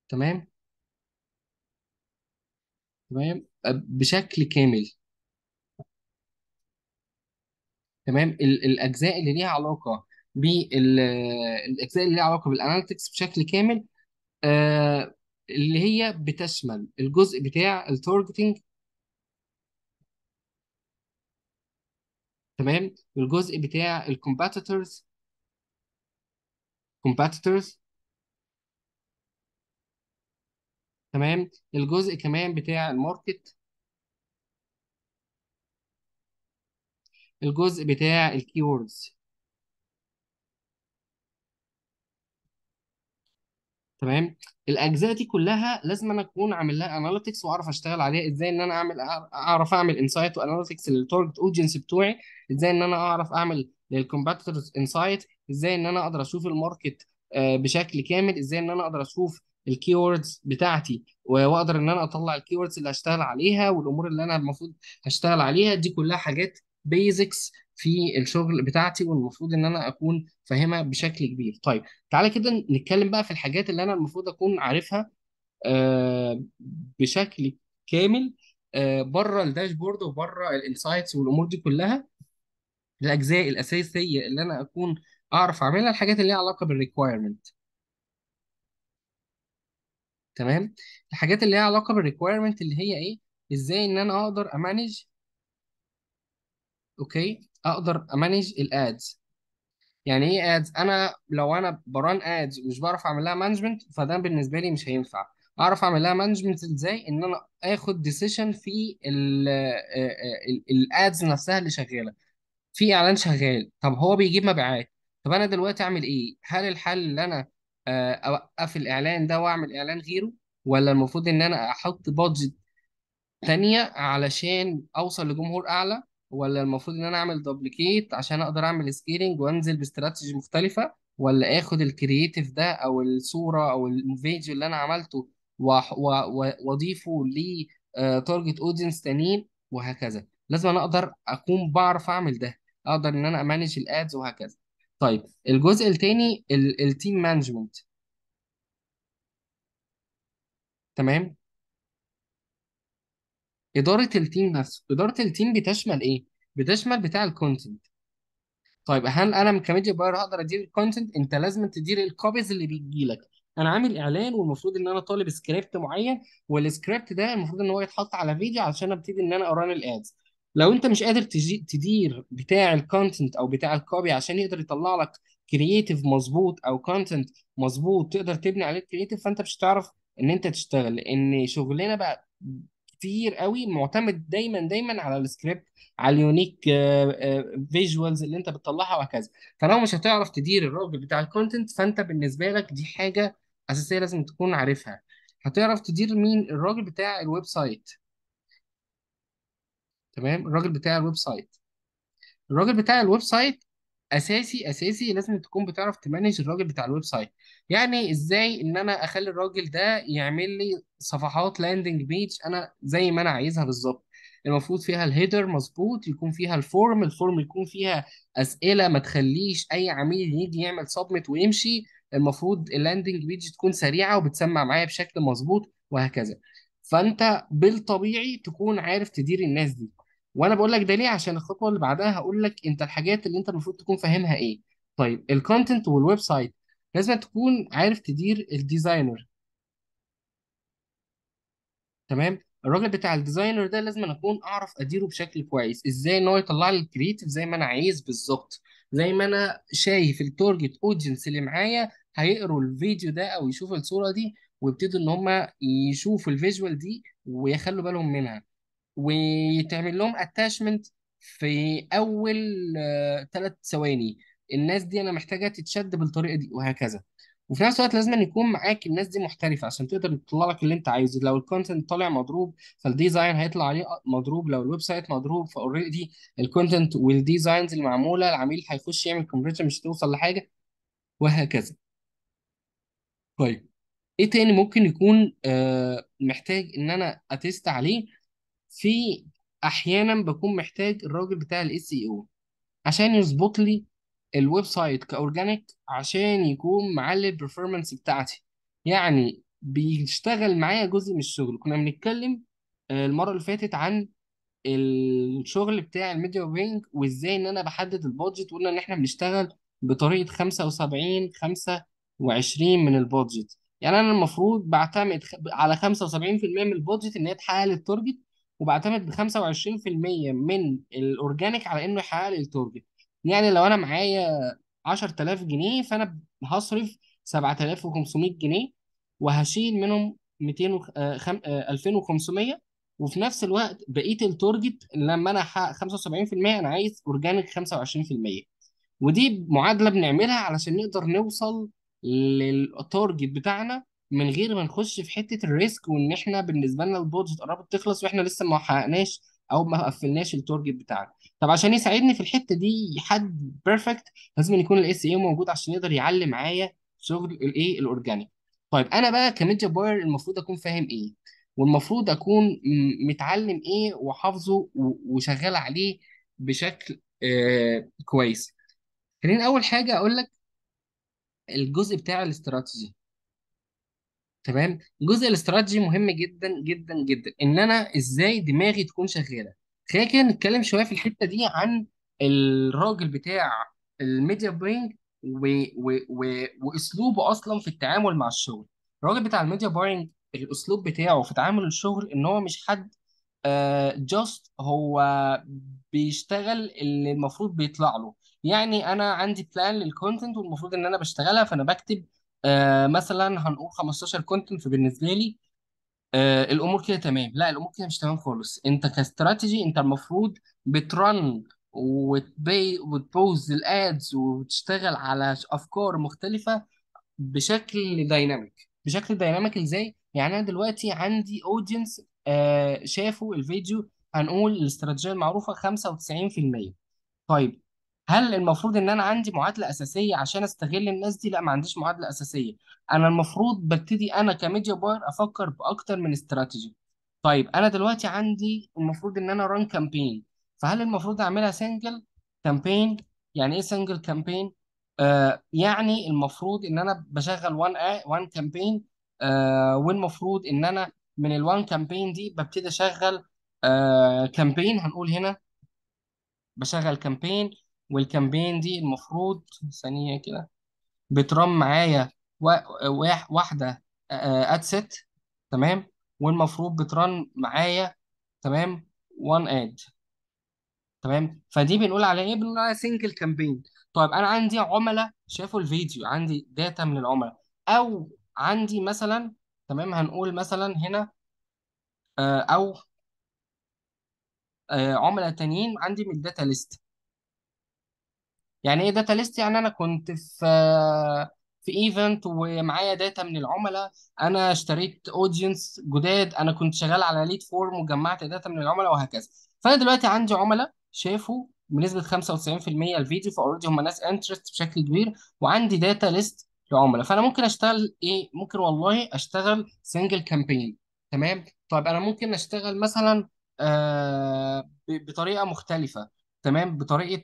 تمام تمام بشكل كامل، تمام. الاجزاء اللي ليها علاقه بالاجزاء اللي ليها علاقه بالاناليتكس بشكل كامل، اللي هي بتشمل الجزء بتاع التارجتنج، تمام، والجزء بتاع الكومبيتيتورز، تمام، الجزء كمان بتاع الماركت، الجزء بتاع الكيوردز، تمام. الاجزاء دي كلها لازم انا اكون عامل لها اناليتكس واعرف اشتغل عليها. ازاي ان انا اعرف اعمل انسايت واناليتكس للتارجت اودينس بتوعي، ازاي ان انا اعرف اعمل للكومبيتيتورز انسايت، ازاي ان انا اقدر اشوف الماركت بشكل كامل، ازاي ان انا اقدر اشوف الكيوردز بتاعتي واقدر ان انا اطلع الكيوردز اللي هشتغل عليها والامور اللي انا المفروض هشتغل عليها. دي كلها حاجات بيزكس في الشغل بتاعتي، والمفروض ان انا اكون فاهمها بشكل كبير. طيب تعالى كده نتكلم بقى في الحاجات اللي انا المفروض اكون عارفها بشكل كامل، بره الداشبورد وبره الانسايتس والامور دي كلها. الاجزاء الاساسيه اللي انا اكون اعرف اعملها الحاجات اللي ليها علاقه بالريكويرمنت، تمام. الحاجات اللي ليها علاقه بالريكويرمنت اللي هي ايه؟ ازاي ان انا اقدر امانج، اوكي، اقدر امانج الادز. يعني ايه ادز؟ انا لو انا بران ادز ومش بعرف اعمل لها مانجمنت، فده بالنسبه لي مش هينفع. اعرف اعمل لها مانجمنت ازاي؟ ان انا اخد ديسيشن في الادز نفسها اللي شغاله. في اعلان شغال، طب هو بيجيب مبيعات، طب انا دلوقتي اعمل ايه؟ هل الحل ان انا اوقف الاعلان ده واعمل اعلان غيره، ولا المفروض ان انا احط بادجت تانية علشان اوصل لجمهور اعلى، ولا المفروض ان انا اعمل دوبليكيت عشان اقدر اعمل سكيلينج وانزل باستراتيجي مختلفة، ولا اخد الكرييتيف ده او الصورة او الفيديو اللي انا عملته واضيفه لتارجت اودينس تانيين وهكذا. لازم انا اقدر اكون بعرف اعمل ده، اقدر ان انا امانج الادز وهكذا. طيب الجزء الثاني التيم مانجمنت، تمام؟ اداره التيم نفسه، اداره التيم بتشمل ايه؟ بتشمل بتاع الكونتنت. طيب هل انا كميديا باير هقدر ادير الكونتنت؟ انت لازم تدير الكوبيز اللي بيجي لك. انا عامل اعلان والمفروض ان انا طالب سكريبت معين، والسكريبت ده المفروض ان هو يتحط على فيديو علشان ابتدي ان انا اران الادز. لو انت مش قادر تدير بتاع الكونتنت او بتاع الكوبي عشان يقدر يطلع لك كرييتيف مظبوط او كونتنت مظبوط تقدر تبني عليه كرييتيف، فانت مش هتعرف ان انت تشتغل، لان شغلنا بقى كتير قوي معتمد دايما على السكريبت، على اليونيك فيجوالز اللي انت بتطلعها وهكذا. فلو مش هتعرف تدير الراجل بتاع الكونتنت، فانت بالنسبه لك دي حاجه اساسيه لازم تكون عارفها. هتعرف تدير مين؟ الراجل بتاع الويب سايت، تمام؟ الراجل بتاع الويب سايت، اساسي لازم تكون بتعرف تمانج الراجل بتاع الويب سايت. يعني ازاي ان انا اخلي الراجل ده يعمل لي صفحات لاندنج بيج انا زي ما انا عايزها بالظبط، المفروض فيها الهيدر مظبوط، يكون فيها الفورم يكون فيها اسئله، ما تخليش اي عميل يجي يعمل سبميت ويمشي، المفروض اللاندنج بيج تكون سريعه وبتسمع معايا بشكل مظبوط وهكذا. فانت بالطبيعي تكون عارف تدير الناس دي، وانا بقول لك ده ليه عشان الخطوه اللي بعدها هقول لك انت الحاجات اللي انت المفروض تكون فاهمها ايه. طيب الكونتنت والويب سايت لازم تكون عارف تدير الديزاينر، تمام؟ الراجل بتاع الديزاينر ده لازم اكون اعرف اديره بشكل كويس، ازاي ان هو يطلع لي الكرييتيف زي ما انا عايز بالظبط، زي ما انا شايف التارجت اودينس اللي معايا هيقروا الفيديو ده او يشوفوا الصوره دي ويبتدوا ان هم يشوفوا الفيجوال دي ويخلوا بالهم منها، ويتعمل لهم اتاشمنت في اول 3 ثواني، الناس دي انا محتاجه تتشد بالطريقه دي وهكذا. وفي نفس الوقت لازم أن يكون معاك الناس دي محترفه عشان تقدر تطلع لك اللي انت عايزه. لو الكونتنت طالع مضروب فالديزاين هيطلع عليه مضروب، لو الويب سايت مضروب فاوريدي الكونتنت والديزاينز المعموله العميل هيخش يعمل كونفرجن مش توصل لحاجه وهكذا. طيب ايه تاني ممكن يكون محتاج ان انا اتست عليه؟ في احيانا بكون محتاج الراجل بتاع الاس اي او عشان يظبط لي الويب سايت كاورجانيك، عشان يكون معلي البرفورمانس بتاعتي، يعني بيشتغل معايا جزء من الشغل. كنا بنتكلم المره اللي فاتت عن الشغل بتاع الميديا بينج وازاي ان انا بحدد البادجت، وقلنا ان احنا بنشتغل بطريقه 75 25 من البادجت، يعني انا المفروض بعتمد على 75% من البادجت ان هي تحقق التارجت، وبعتمد ب 25% من الاورجانيك على انه يحقق التارجت. يعني لو انا معايا 10000 جنيه فانا هصرف 7500 جنيه وهشيل منهم 2500، وفي نفس الوقت بقيه التارجت لما انا احقق 75% انا عايز اورجانيك 25%. ودي معادله بنعملها علشان نقدر نوصل للتارجت بتاعنا من غير ما نخش في حته الريسك، وان احنا بالنسبه لنا البودجت قربت تخلص واحنا لسه ما حققناش او ما قفلناش التارجت بتاعنا. طب عشان يساعدني في الحته دي حد بيرفكت لازم يكون الاس اي موجود عشان يقدر يعلي معايا شغل الايه الاورجانيك. طيب انا بقى كميديا باير المفروض اكون فاهم ايه، والمفروض اكون متعلم ايه وحافظه وشغال عليه بشكل كويس. خليني اول حاجه اقول لك الجزء بتاع الاستراتيجي، تمام؟ جزء الاستراتيجي مهم جدا جدا جدا، ان انا ازاي دماغي تكون شغاله. خلينا كده نتكلم شويه في الحته دي عن الراجل بتاع الميديا باينج واسلوبه اصلا في التعامل مع الشغل. الراجل بتاع الميديا باينج الاسلوب بتاعه في تعامل الشغل ان هو مش حد جاست هو بيشتغل اللي المفروض بيطلع له. يعني انا عندي بلان للكونتنت والمفروض ان انا بشتغلها، فانا بكتب مثلا هنقول 15 كونتنت، فبالنسبه لي الامور كده تمام. لا، الامور كده مش تمام خالص. انت كاستراتيجي انت المفروض بترن وتبوز الادز وتشتغل على افكار مختلفه بشكل دايناميك. ازاي؟ يعني انا دلوقتي عندي اودينس شافوا الفيديو، هنقول الاستراتيجية المعروفة 95%. طيب هل المفروض ان انا عندي معادلة اساسية عشان استغل الناس دي؟ لا، ما عنديش معادلة اساسية. انا المفروض ببتدي انا كميديا باير افكر باكتر من استراتيجي. طيب انا دلوقتي عندي المفروض ان انا ران كامبين، فهل المفروض اعملها سنجل كامبين؟ يعني ايه سنجل كامبين؟ يعني المفروض ان انا بشغل وان كامبين، والمفروض ان انا من الوان كامبين دي ببتدي اشغل كامبين. هنقول هنا بشغل كامبين، والكامبين دي المفروض ثانية كده بترم معايا واحدة ادست، تمام، والمفروض بترن معايا تمام 1 اد، تمام. فدي بنقول على ايه؟ بنقول على سنجل كامبين. طيب انا عندي عملاء شافوا الفيديو، عندي داتا من العملاء، او عندي مثلا تمام هنقول مثلا هنا او عملاء تانيين عندي من الداتا ليست. يعني ايه داتا ليست؟ يعني انا كنت في ايفنت ومعايا داتا من العملاء، انا اشتريت اودينس جداد، انا كنت شغال على ليد فورم وجمعت داتا من العملاء وهكذا. فانا دلوقتي عندي عملاء شافوا بنسبه 95% الفيديو، فاوريدي هم ناس انترست بشكل كبير، وعندي داتا ليست لعملاء. فانا ممكن اشتغل ايه؟ ممكن والله اشتغل سنجل كامبين، تمام. طيب انا ممكن اشتغل مثلا بطريقه مختلفه، تمام، بطريقه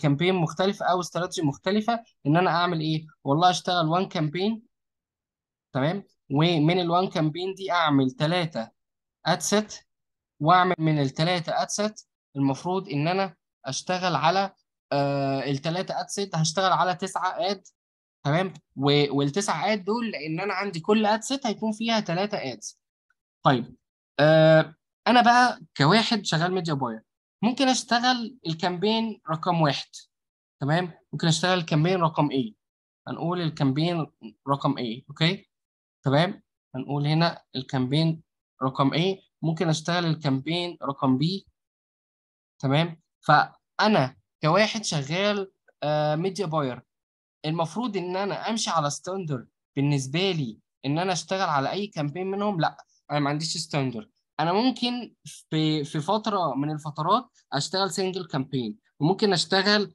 كامبين مختلفه او استراتيجي مختلفه. ان انا اعمل ايه؟ والله اشتغل وان كامبين، تمام، ومن الوان كامبين دي اعمل 3 ادست، واعمل من ال3 ادست المفروض ان انا اشتغل على ال3 ادست، هشتغل على 9 اد، تمام. وال9 اد دول لان انا عندي كل ادست هيكون فيها 3 ادز. طيب انا بقى كواحد شغال ميديا باير ممكن اشتغل الكامبين رقم 1، تمام، ممكن اشتغل الكامبين رقم ايه؟ هنقول الكامبين رقم ايه، اوكي، تمام. هنقول هنا الكامبين رقم ايه، ممكن اشتغل الكامبين رقم بي، تمام. فانا كواحد شغال ميديا باير المفروض ان انا امشي على ستاندر بالنسبه لي ان انا اشتغل على اي كامبين منهم؟ لا، انا ما عنديش ستاندر. انا ممكن في فتره من الفترات اشتغل سنجل كامبين، وممكن اشتغل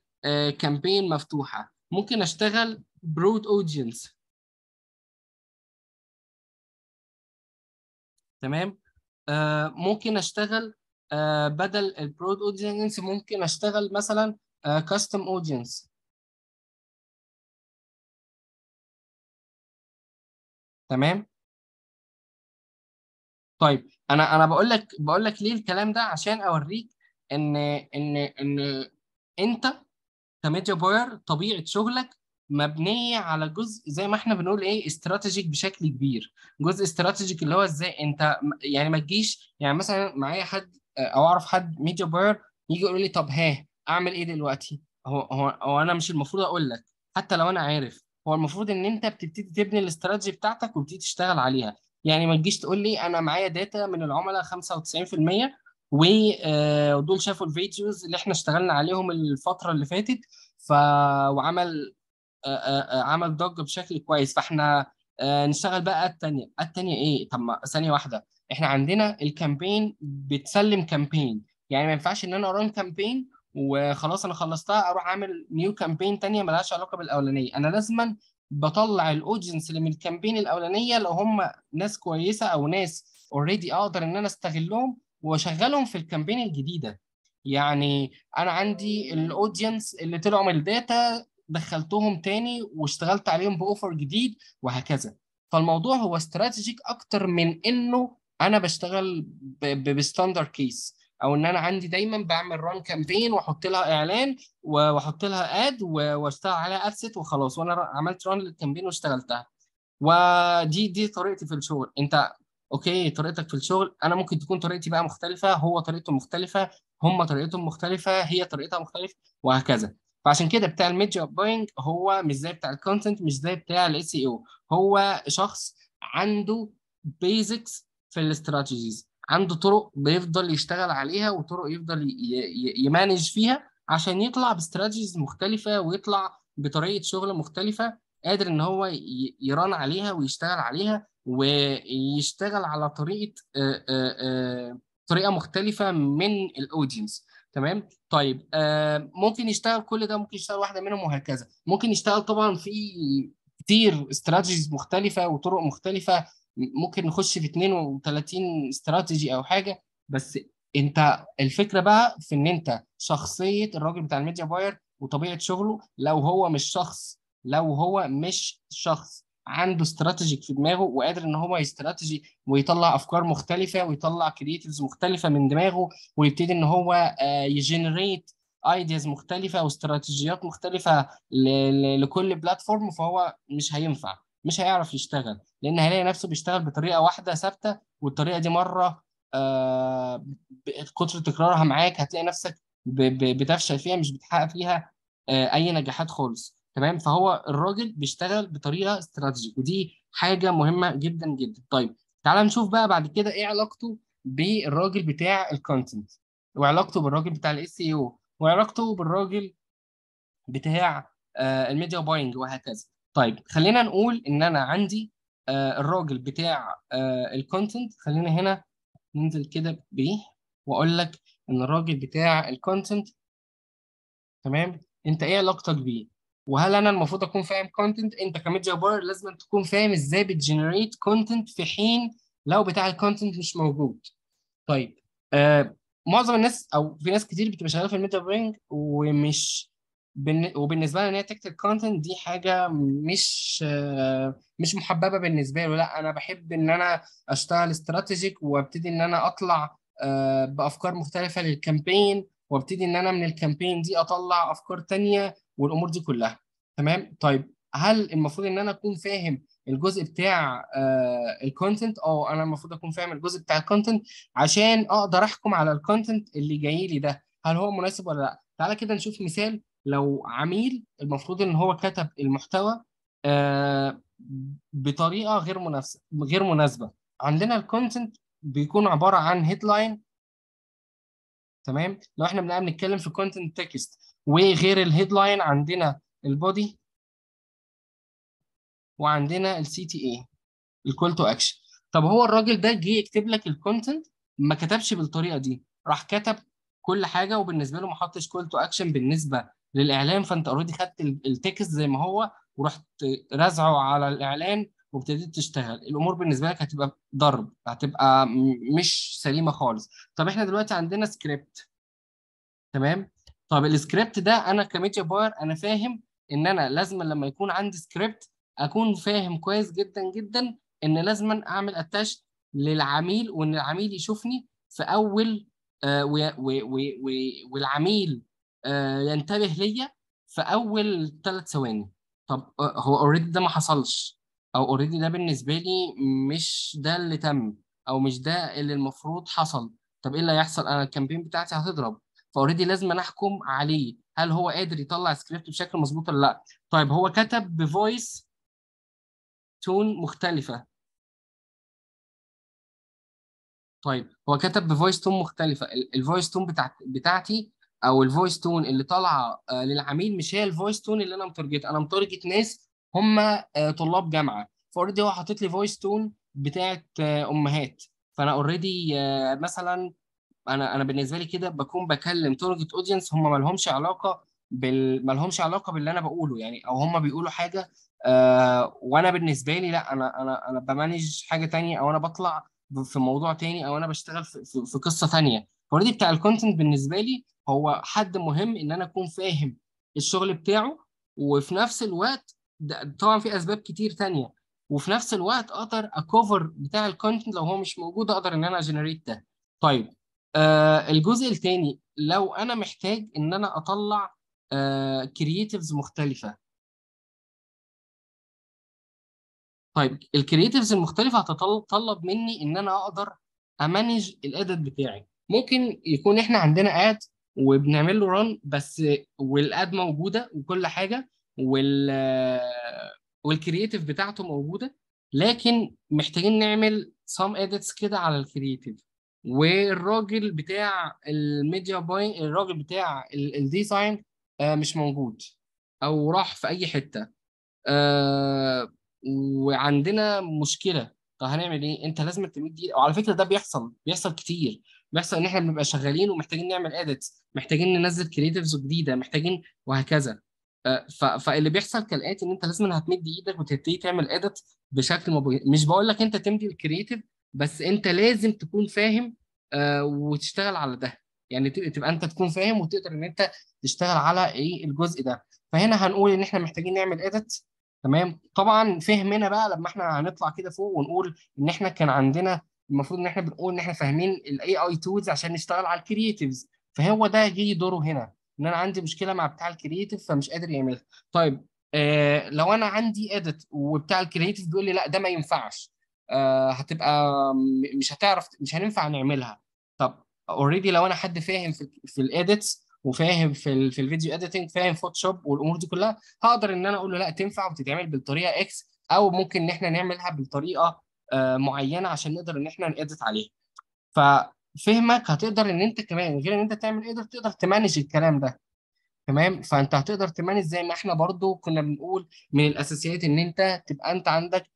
كامبين مفتوحه، ممكن اشتغل برود اودينس، تمام. ممكن اشتغل بدل البرود اودينس ممكن اشتغل مثلا كاستم اودينس، تمام. طيب انا بقول لك ليه الكلام ده؟ عشان اوريك ان انت كميديا باير طبيعه شغلك مبنيه على جزء زي ما احنا بنقول ايه، استراتيجيك بشكل كبير. جزء استراتيجيك اللي هو ازاي انت يعني ما تجيش، يعني مثلا معايا حد او اعرف حد ميديا باير يجي يقول لي طب ها اعمل ايه دلوقتي؟ هو انا مش المفروض اقول لك، حتى لو انا عارف، هو المفروض ان انت بتبتدي تبني الاستراتيجي بتاعتك وبتبتدي تشتغل عليها. يعني ما تجيش تقول لي انا معايا داتا من العملاء 95% ودول شافوا الفيديوز اللي احنا اشتغلنا عليهم الفتره اللي فاتت وعمل ضجه بشكل كويس، فاحنا نشتغل بقى الثانيه ايه؟ طب ثانيه واحده، احنا عندنا الكامبين بتسلم كامبين، يعني ما ينفعش ان انا اران كامبين وخلاص انا خلصتها اروح اعمل نيو كامبين ثانيه مالهاش علاقه بالاولانيه. انا لازما بطلع الاودينس اللي من الكامبين الاولانيه لو هم ناس كويسه او ناس اوريدي اقدر ان انا استغلهم واشغلهم في الكامبين الجديده. يعني انا عندي الاودينس اللي طلعوا من الداتا دخلتهم تاني واشتغلت عليهم باوفر جديد وهكذا. فالموضوع هو استراتيجيك اكتر من انه انا بشتغل بستاندر كيس، او ان انا عندي دايما بعمل ران كامبين واحط لها اعلان واحط لها اد واشتغل عليها ادست وخلاص، وانا عملت ران للكامبين واشتغلتها. ودي طريقتي في الشغل. انت اوكي طريقتك في الشغل، انا ممكن تكون طريقتي بقى مختلفه، هو طريقته مختلفه، هم طريقتهم مختلفه، هي طريقتها مختلفه وهكذا. فعشان كده بتاع الميديا باينج هو مش زي بتاع الكونتنت، مش زي بتاع الاس اي او، هو شخص عنده بيزكس في الاستراتيجيز، عنده طرق بيفضل يشتغل عليها وطرق يفضل يمانج فيها عشان يطلع باستراتيجيز مختلفة ويطلع بطريقة شغل مختلفة قادر ان هو يران عليها ويشتغل عليها ويشتغل على طريقه مختلفه من الاودينس. تمام. طيب ممكن يشتغل كل ده، ممكن يشتغل واحده منهم وهكذا. ممكن يشتغل طبعا في كتير استراتيجيز مختلفه وطرق مختلفه، ممكن نخش في 32 استراتيجي او حاجه. بس انت الفكره بقى في ان انت شخصيه الراجل بتاع الميديا باير وطبيعه شغله. لو هو مش شخص عنده استراتيجي في دماغه وقادر ان هو يستراتيجي ويطلع افكار مختلفه ويطلع كرييتيفز مختلفه من دماغه، ويبتدي ان هو يجنريت ايدياز مختلفه واستراتيجيات مختلفه لكل بلاتفورم، فهو مش هينفع، مش هيعرف يشتغل، لان هيلاقي نفسه بيشتغل بطريقه واحده ثابته، والطريقه دي مره كتر تكرارها معاك هتلاقي نفسك بتفشل فيها، مش بتحقق فيها اي نجاحات خالص. تمام. فهو الراجل بيشتغل بطريقه استراتيجيك، ودي حاجه مهمه جدا جدا. طيب تعال نشوف بقى بعد كده ايه علاقته بالراجل بتاع الكونتنت، وعلاقته بالراجل بتاع الاس اي او، وعلاقته بالراجل بتاع الميديا باينج وهكذا. طيب خلينا نقول ان انا عندي الراجل بتاع الكونتنت. خلينا هنا ننزل كده بيه واقول لك ان الراجل بتاع الكونتنت، تمام، انت ايه علاقتك بيه؟ وهل انا المفروض اكون فاهم كونتنت؟ انت كميديا باير لازم تكون فاهم ازاي بتجنريت كونتنت، في حين لو بتاع الكونتنت مش موجود. طيب معظم الناس او في ناس كتير بتبقى شغاله في الميديا باينج وبالنسبه لها ان هي تكتب كونتنت دي حاجه مش محببه بالنسبه له. لا، انا بحب ان انا اشتغل استراتيجيك وابتدي ان انا اطلع بافكار مختلفه للكامبين، وابتدي ان انا من الكامبين دي اطلع افكار ثانيه والامور دي كلها. تمام. طيب هل المفروض ان انا اكون فاهم الجزء بتاع الكونتنت؟ انا المفروض اكون فاهم الجزء بتاع الكونتنت عشان اقدر احكم على الكونتنت اللي جاي لي ده، هل هو مناسب ولا لا. تعالى كده نشوف مثال. لو عميل المفروض ان هو كتب المحتوى بطريقه غير مناسبه، عندنا الكونتنت بيكون عباره عن هيدلاين. تمام. لو احنا بنتكلم في كونتنت تكست، وغير الهيدلاين عندنا البودي وعندنا السي تي اي، الكول تو اكشن. طب هو الراجل ده جه يكتب لك الكونتنت ما كتبش بالطريقه دي، راح كتب كل حاجه، وبالنسبه له ما حطش كول تو اكشن بالنسبه للاعلان، فانت اوريدي خدت التكست زي ما هو ورحت رازعه على الاعلان وابتديت تشتغل. الامور بالنسبه لك هتبقى ضرب، هتبقى مش سليمه خالص. طب احنا دلوقتي عندنا سكريبت. تمام. طب السكريبت ده انا كميديا باير انا فاهم ان انا لازم لما يكون عندي سكريبت اكون فاهم كويس جدا جدا ان لازم اعمل اتاش للعميل، وان العميل يشوفني في اول والعميل ينتبه ليا في اول 3 ثواني. طب هو اوريدي ده ما حصلش، او اوريدي ده بالنسبه لي مش ده اللي تم، او مش ده اللي المفروض حصل. طب ايه اللي هيحصل؟ انا الكامبين بتاعتي هتضرب، فاوريدي لازم انا احكم عليه هل هو قادر يطلع سكريبت بشكل مظبوط ولا لا. طيب هو كتب بفويس تون مختلفه. الفويس تون بتاعتي او الفويس تون اللي طالعه للعميل مش هي الفويس تون اللي انا متارجت. انا متارجت ناس هم طلاب جامعه، فاوريدي هو حاطط لي فويس تون بتاعت امهات، فانا اوريدي مثلا انا بالنسبه لي كده بكون بكلم تارجت اودينس هم ما لهمش علاقه باللي انا بقوله يعني، او هم بيقولوا حاجه وانا بالنسبه لي لا، انا بمانج حاجه ثانيه، او انا بطلع في موضوع ثاني، او انا بشتغل في قصه ثانيه. اوريدي بتاع الكونتنت بالنسبه لي هو حد مهم ان انا اكون فاهم الشغل بتاعه، وفي نفس الوقت طبعا في اسباب كتير ثانيه، وفي نفس الوقت اقدر اكفر بتاع الكونتنت لو هو مش موجود اقدر ان انا اجنريت ده. طيب الجزء الثاني، لو انا محتاج ان انا اطلع كرييتيفز مختلفه. طيب الكرييتيفز المختلفه هتتطلب مني ان انا اقدر امانج الادد بتاعي. ممكن يكون احنا عندنا اد وبنعمل له ران بس، والاد موجوده وكل حاجه والكرييتيف بتاعته موجوده، لكن محتاجين نعمل some edits كده على الكرييتيف. والراجل بتاع الميديا باينج، الراجل بتاع الديزاين مش موجود او راح في اي حته، وعندنا مشكله هنعمل ايه؟ انت لازم 800 دقيقه. وعلى فكره ده بيحصل كتير، بيحصل ان احنا بنبقى شغالين ومحتاجين نعمل اديتس، محتاجين ننزل كرييتيفز جديده، محتاجين وهكذا. فاللي بيحصل كالاتي، ان انت لازم هتمد ايدك وتبتدي تعمل اديت بشكل مش بقول لك انت تمدي الكرييتيف، بس انت لازم تكون فاهم وتشتغل على ده، يعني تبقى انت تكون فاهم وتقدر ان انت تشتغل على ايه الجزء ده. فهنا هنقول ان احنا محتاجين نعمل اديت، تمام. طبعا فهمنا بقى لما احنا هنطلع كده فوق ونقول ان احنا كان عندنا المفروض ان احنا بنقول ان احنا فاهمين الاي اي تولز عشان نشتغل على الكرييتيفز، فهو ده جه دوره هنا، ان انا عندي مشكله مع بتاع الكرييتيف فمش قادر يعملها. طيب لو انا عندي اديت وبتاع الكرييتيف بيقول لي لا ده ما ينفعش، هتبقى مش هننفع نعملها. طب اوريدي لو انا حد فاهم في الاديتس وفاهم في الفيديو اديتنج، فاهم فوتوشوب والامور دي كلها، هقدر ان انا اقول له لا تنفع وتتعمل بالطريقه اكس، او ممكن ان احنا نعملها بالطريقه معينه عشان نقدر ان احنا ناديت عليها. ففهمك هتقدر ان انت كمان غير ان انت تعمل ايه، تقدر تمانج الكلام ده، تمام. فانت هتقدر تمانج زي ما احنا برضو كنا بنقول من الاساسيات ان انت تبقى انت عندك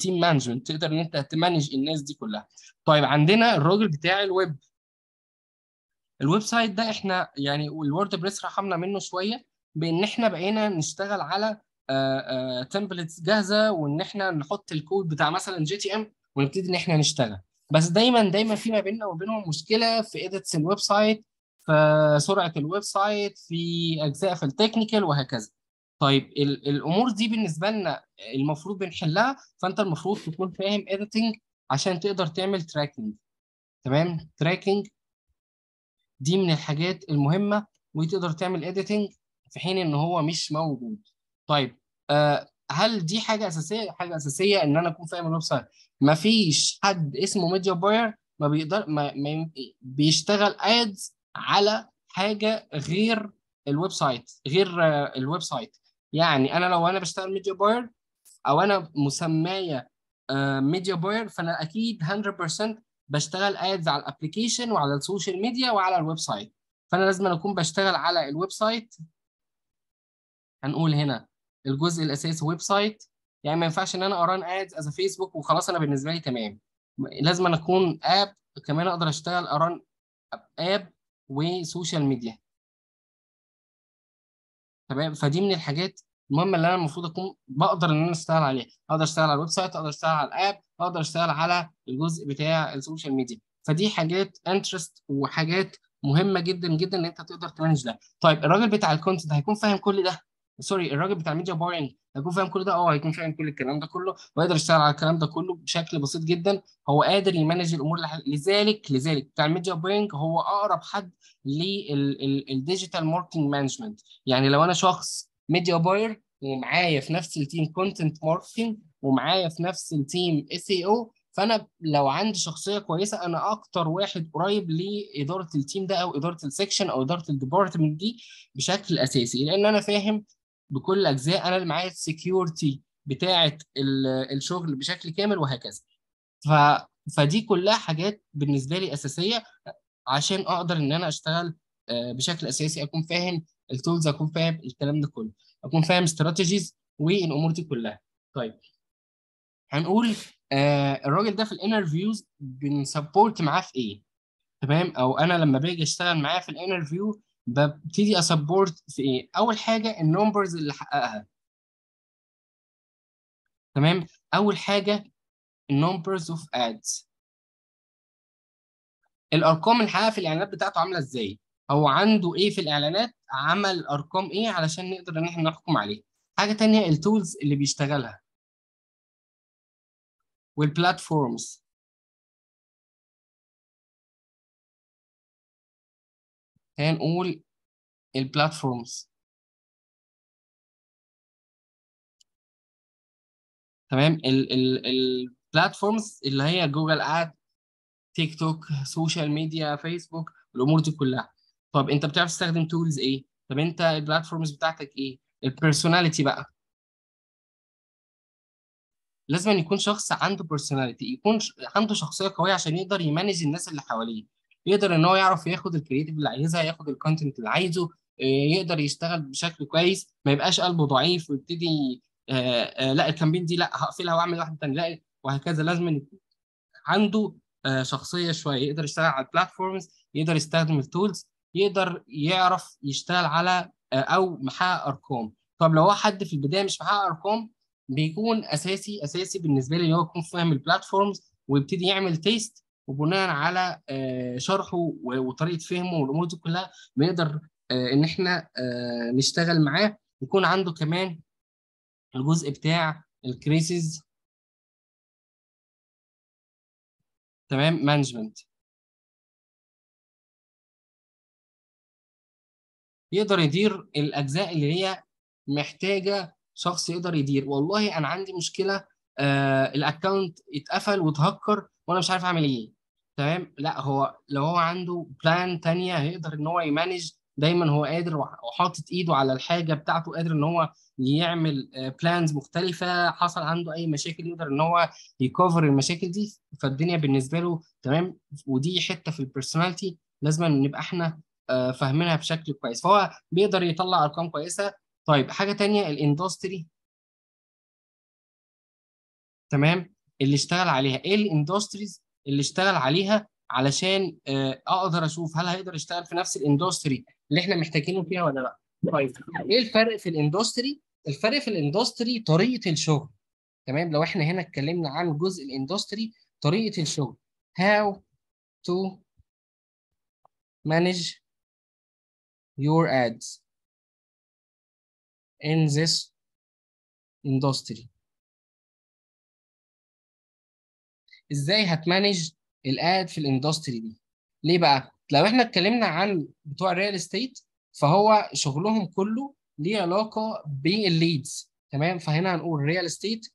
تيم مانجمنت، تقدر ان انت تمانج الناس دي كلها. طيب عندنا الراجل بتاع الويب سايت ده، احنا يعني والووردبريس رحمنا منه شويه بان احنا بقينا نشتغل على تمبلتس جاهزه، وان احنا نحط الكود بتاع مثلا جي تي ام ونبتدي ان احنا نشتغل. بس دايما في ما بيننا وبينهم مشكله في اديتس الويب سايت، في سرعه الويب سايت، في اجزاء في التكنيكال وهكذا. طيب الامور دي بالنسبه لنا المفروض بنحلها، فانت المفروض تكون فاهم اديتنج عشان تقدر تعمل تراكنج، تمام. تراكنج دي من الحاجات المهمه، وتقدر تعمل اديتنج في حين ان هو مش موجود. طيب هل دي حاجه اساسيه؟ حاجه اساسيه ان انا اكون فاهم الويب سايت. مفيش حد اسمه ميديا باير ما بيقدر ما بيشتغل ادز على حاجه غير الويب سايت، يعني انا لو انا بشتغل ميديا باير او انا مسميه ميديا باير، فانا اكيد 100% بشتغل ادز على الابلكيشن وعلى السوشيال ميديا وعلى الويب سايت. فانا لازم اكون بشتغل على الويب سايت. هنقول هنا الجزء الاساسي ويب سايت، يعني ما ينفعش ان انا اران ادز از فيسبوك وخلاص انا بالنسبه لي تمام. لازم انا اكون اب كمان اقدر اشتغل اران اب وسوشيال ميديا، تمام. فدي من الحاجات المهمه اللي انا المفروض اكون بقدر ان انا اشتغل عليها. اقدر اشتغل على الويب سايت، اقدر اشتغل على الاب، اقدر اشتغل على الجزء بتاع السوشيال ميديا. فدي حاجات انترست وحاجات مهمه جدا جدا ان انت تقدر تمانج ده. طيب الراجل بتاع الكونتنت هيكون فاهم كل ده، سوري الراجل بتاع الميديا باينج هيكون فاهم كل ده، هيكون فاهم كل الكلام ده كله ويقدر يشتغل على الكلام ده كله بشكل بسيط جدا. هو قادر يمانج الامور، لذلك بتاع الميديا باينج هو اقرب حد للديجيتال ماركتنج مانجمنت. يعني لو انا شخص ميديا باير ومعايا في نفس التيم كونتنت ماركتنج ومعايا في نفس التيم اس اي او، فانا لو عندي شخصيه كويسه انا اكتر واحد قريب لاداره التيم ده او اداره السكشن او اداره الديبارتمنت دي بشكل اساسي، لان انا فاهم بكل الاجزاء، انا اللي معايا السكيورتي بتاعه الشغل بشكل كامل وهكذا. فدي كلها حاجات بالنسبه لي اساسيه عشان اقدر ان انا اشتغل بشكل اساسي، اكون فاهم التولز، اكون فاهم الكلام ده كله، اكون فاهم استراتيجيز والامور دي كلها. طيب هنقول الراجل ده في الانترفيوز بنسبورت معاه في ايه، تمام. او انا لما باجي اشتغل معاه في الانترفيو ببتدي اسبورت في ايه. اول حاجه النمبرز اللي حققها، تمام. اول حاجه النمبرز اوف ادز، الارقام اللي حققها في الاعلانات بتاعته عامله ازاي، هو عنده ايه في الاعلانات، عمل ارقام ايه علشان نقدر ان احنا نحكم عليه. حاجه ثانيه التولز اللي بيشتغلها والبلاتفورمز. هنقول البلاتفورمز، تمام. البلاتفورمز اللي هي جوجل اد، تيك توك، سوشيال ميديا، فيسبوك، الامور دي كلها. طب انت بتعرف تستخدم تولز ايه؟ طب انت البلاتفورمز بتاعتك ايه؟ البيرسوناليتي بقى، لازم أن يكون شخص عنده بيرسوناليتي، يكون عنده شخصيه قويه عشان يقدر يمانج الناس اللي حواليه، يقدر ان هو يعرف ياخد الكرييتيف اللي عايزها، ياخد الكونتنت اللي عايزه، يقدر يشتغل بشكل كويس، ما يبقاش قلبه ضعيف ويبتدي لا الكامبين دي لا هقفلها واعمل واحده ثانيه، لا وهكذا. لازم يكون عنده شخصيه شويه، يقدر يشتغل على البلاتفورمز، يقدر يستخدم التولز، يقدر يعرف يشتغل على او محقق ارقام. طب لو هو حد في البدايه مش محقق ارقام، بيكون اساسي بالنسبه لي ان هو يكون فاهم البلاتفورمز ويبتدي يعمل تيست، وبناء على شرحه وطريقه فهمه والامور دي كلها بنقدر ان احنا نشتغل معاه. يكون عنده كمان الجزء بتاع الكريسز، تمام، مانجمنت، يقدر يدير الاجزاء اللي هي محتاجه شخص يقدر يدير. والله انا عندي مشكله، الاكونت اتقفل واتهكر وانا مش عارف اعمل ايه، تمام. لا، هو لو هو عنده بلان ثانيه هيقدر ان هو يمانج. دايما هو قادر وحاطط ايده على الحاجه بتاعته، قادر ان هو يعمل بلانز مختلفه. حصل عنده اي مشاكل يقدر ان هو يكفر المشاكل دي، فالدنيا بالنسبه له تمام. ودي حته في البيرسوناليتي لازم نبقى احنا فاهمينها بشكل كويس، فهو بيقدر يطلع ارقام كويسه. طيب حاجه ثانيه، الاندستري، تمام، اللي اشتغل عليها. ايه الاندستريز اللي اشتغل عليها علشان اقدر اشوف هل هيقدر يشتغل في نفس الاندستري اللي احنا محتاجينه فيها ولا لا. طيب ايه الفرق في الاندستري؟ الفرق في الاندستري طريقه الشغل، تمام. لو احنا هنا اتكلمنا عن جزء الاندستري، طريقه الشغل، how to manage your ads in this industry. ازاي هتمانج الاد في الاندستري دي؟ ليه بقى؟ لو احنا اتكلمنا عن بتوع الريال استيت، فهو شغلهم كله ليه علاقه بالليدز، تمام. فهنا هنقول ريال استيت،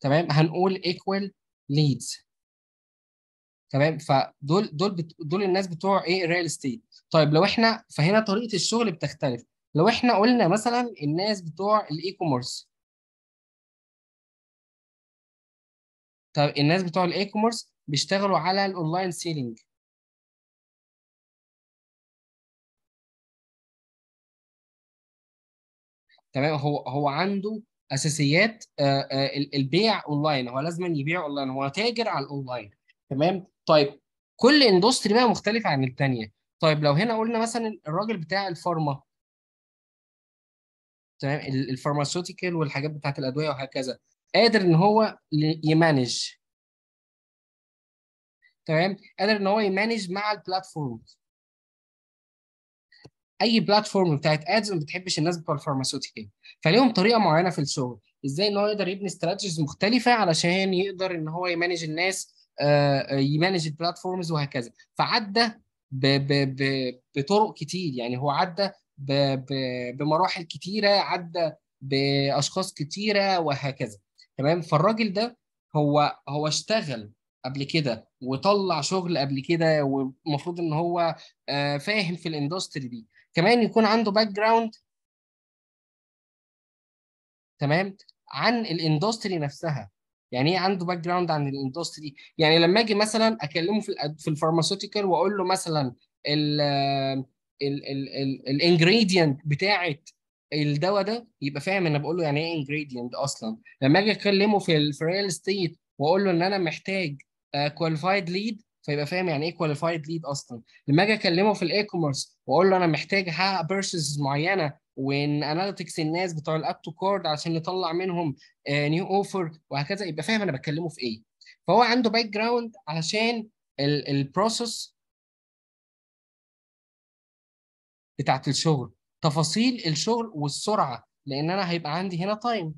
تمام، هنقول ايكوال ليدز، تمام. فدول دول الناس بتوع ايه؟ الريال استيت. طيب لو احنا، فهنا طريقه الشغل بتختلف. لو احنا قلنا مثلا الناس بتوع الاي كوميرس، طب الناس بتوع الاي كوميرس بيشتغلوا على الاونلاين سيلينج، تمام. هو عنده اساسيات البيع اونلاين، هو لازم يبيع اونلاين، هو تاجر على الاونلاين، تمام. طيب كل اندستري بقى مختلفه عن الثانيه. طيب لو هنا قلنا مثلا الراجل بتاع الفارما، تمام، الفارماسيوتيكال والحاجات بتاعت الادويه وهكذا، قادر ان هو يمانج، تمام، قادر ان هو يمانج مع البلاتفورم. اي بلاتفورم بتاعت ادز ما بتحبش الناس بتوع الفارماسيوتيكال، فليهم طريقه معينه في الشغل ازاي ان هو يقدر يبني استراتيجيز مختلفه علشان يقدر ان هو يمانج الناس، يمانج البلاتفورمز وهكذا. فعدى بطرق كتير، يعني هو عدى بمراحل كتيره، عدى باشخاص كتيره وهكذا، تمام. فالراجل ده هو اشتغل قبل كده وطلع شغل قبل كده، والمفروض ان هو فاهم في الاندستري دي. كمان يكون عنده باك جراوند، تمام، عن الاندستري نفسها. يعني ايه عنده باك جراوند عن الاندستري؟ يعني لما اجي مثلا اكلمه في الفارماسيوتيكال واقول له مثلا الانجريدينت بتاعه الدواء ده، يبقى فاهم انا بقول له يعني ايه انجريدينت اصلا. لما اجي اكلمه في الريال استيت واقول له ان انا محتاج كواليفايد ليد، فيبقى فاهم يعني ايه كواليفايد ليد اصلا. لما اجي اكلمه في الاي كوميرس واقول له انا محتاج احقق بيرشيز معينه، وان اناليتكس الناس بتوع الاب تو كارد عشان نطلع منهم نيو اوفر وهكذا، يبقى فاهم انا بكلمه في ايه. فهو عنده باك جراوند علشان البروسيس بتاعت الشغل، تفاصيل الشغل والسرعه، لان انا هيبقى عندي هنا تايم.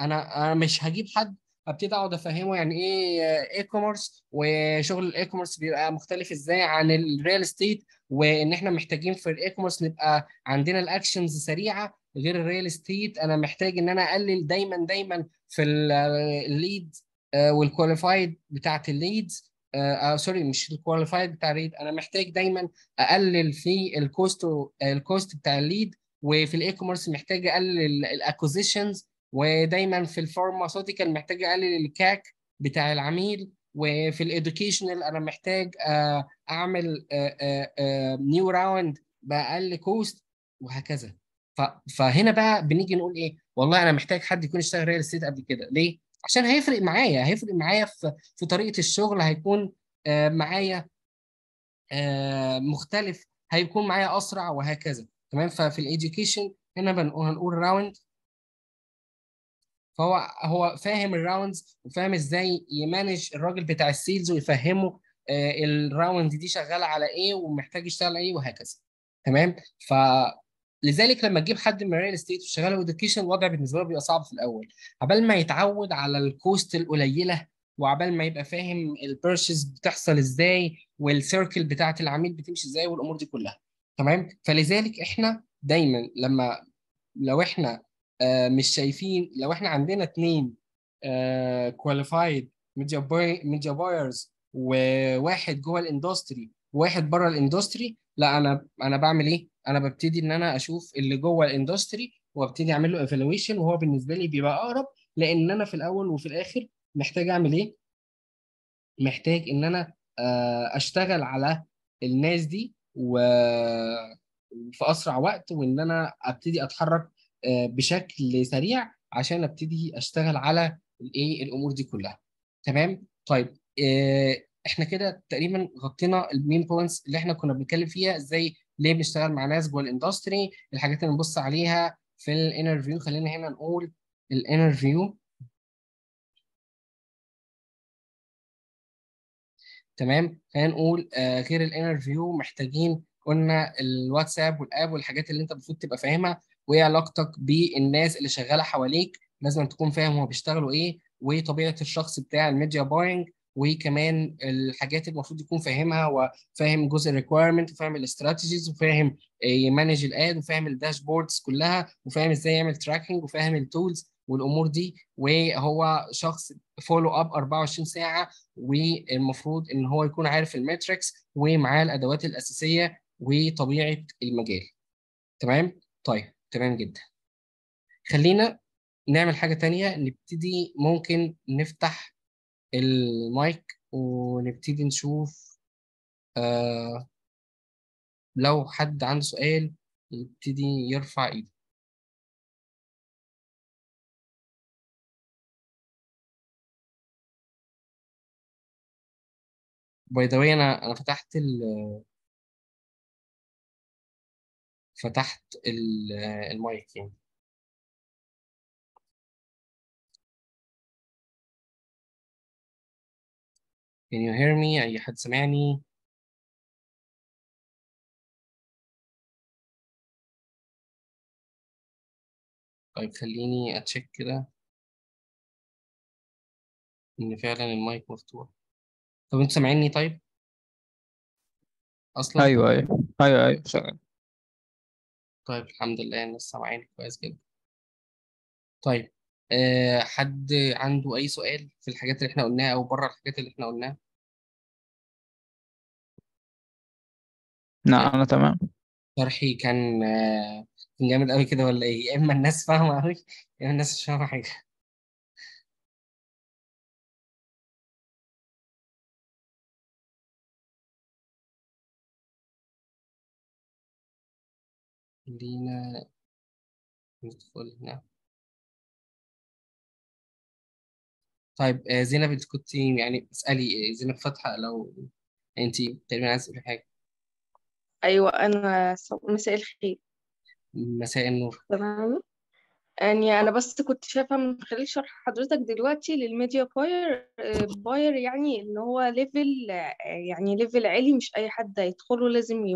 انا مش هجيب حد ابتدي اقعد افهمه يعني ايه اي كوميرس، وشغل الاي كوميرس بيبقى مختلف ازاي عن الريال استيت، وان احنا محتاجين في الاي كوميرس نبقى عندنا الاكشنز سريعه غير الريال استيت. انا محتاج ان انا اقلل دايما في الليد والكواليفايد بتاعه الليدز، سوري مش الكواليفايد بتاع الليد، انا محتاج دايما اقلل في الكوست بتاع الليد، وفي الاي كوميرس محتاج اقلل الاكوزيشنز، ودايما في الفارماسيوتيكال محتاج اقلل الكاك بتاع العميل، وفي الادوكيشنال انا محتاج اعمل نيو راوند باقل كوست وهكذا. فهنا بقى بنيجي نقول ايه، والله انا محتاج حد يكون اشتغل ريال استيت قبل كده. ليه؟ عشان هيفرق معايا، هيفرق معايا في طريقه الشغل، هيكون معايا مختلف، هيكون معايا اسرع وهكذا. تمام. ففي الاديوكيشن هنا هنقول راوند، فهو فاهم الراوندز وفاهم ازاي يمانج الراجل بتاع السيلز ويفهمه الراوند دي شغاله على ايه ومحتاج يشتغل ايه وهكذا. تمام. فلذلك لما تجيب حد من الريل استيت وشغاله اديوكيشن، الوضع بالنسبه له بيبقى صعب في الاول، عبال ما يتعود على الكوست القليله، وعبال ما يبقى فاهم البيرشيز بتحصل ازاي والسيركل بتاعه العميل بتمشي ازاي والامور دي كلها. تمام. فلذلك احنا دايما لو احنا مش شايفين، لو احنا عندنا اثنين كواليفايد ميديا بايرز وواحد جوه الاندستري وواحد بره الاندستري، لا انا بعمل ايه؟ انا ببتدي ان انا اشوف اللي جوه الاندستري وابتدي اعمل له ايفالويشن، وهو بالنسبه لي بيبقى اقرب، لان انا في الاول وفي الاخر محتاج اعمل ايه؟ محتاج ان انا اشتغل على الناس دي وفي اسرع وقت، وان انا ابتدي اتحرك بشكل سريع عشان ابتدي اشتغل على الايه الامور دي كلها. تمام. طيب احنا كده تقريبا غطينا المين بوينتس اللي احنا كنا بنتكلم فيها، ازاي ليه بنشتغل مع ناس جوه الاندستري، الحاجات اللي بنبص عليها في الانترفيو. خلينا هنا نقول الانترفيو. تمام. خلينا نقول غير الانترفيو محتاجين، قلنا الواتساب والاب والحاجات اللي انت المفروض تبقى فاهمها، وايه علاقتك بالناس اللي شغاله حواليك، لازم تكون فاهم هما بيشتغلوا ايه، وطبيعه الشخص بتاع الميديا باينج، وكمان الحاجات اللي المفروض يكون فاهمها، وفاهم جزء الريكويرمنت، وفاهم الاستراتيجيز، وفاهم يمانج الاد، وفاهم الداشبوردز كلها، وفاهم ازاي يعمل تراكنج، وفاهم التولز والامور دي، وهو شخص فولو اب 24 ساعه، والمفروض ان هو يكون عارف الماتريكس ومعاه الادوات الاساسيه وطبيعه المجال. تمام. طيب تمام جدا. خلينا نعمل حاجه ثانيه، نبتدي ممكن نفتح المايك ونبتدي نشوف لو حد عنده سؤال يبتدي يرفع ايده. باي ذا واي انا فتحت المايك يعني. Can you hear me؟ أي حد سمعني؟ طيب خليني أتشيك كده إن فعلا المايك مفتوح. طب أنتوا سامعيني طيب؟ أصلا؟ أيوه شغال. طيب الحمد لله الناس سامعاني كويس جدا. طيب حد عنده اي سؤال في الحاجات اللي احنا قلناها او بره الحاجات اللي احنا قلناها؟ نعم انا تمام. شرحي كان جامد قوي كده ولا ايه؟ يا اما الناس فاهمه قوي يا اما الناس مش فاهمه حاجه. خلينا ندخل هنا. طيب زينب انت كنت يعني اسالي. زينب فتحه لو انت تقريبا عايزه تقولي حاجه. ايوه انا مساء الخير. مساء النور. تمام. يعني انا بس كنت شايفه من خلال شرح حضرتك دلوقتي للميديا باير يعني ان هو ليفل عالي، مش اي حد هيدخله، لازم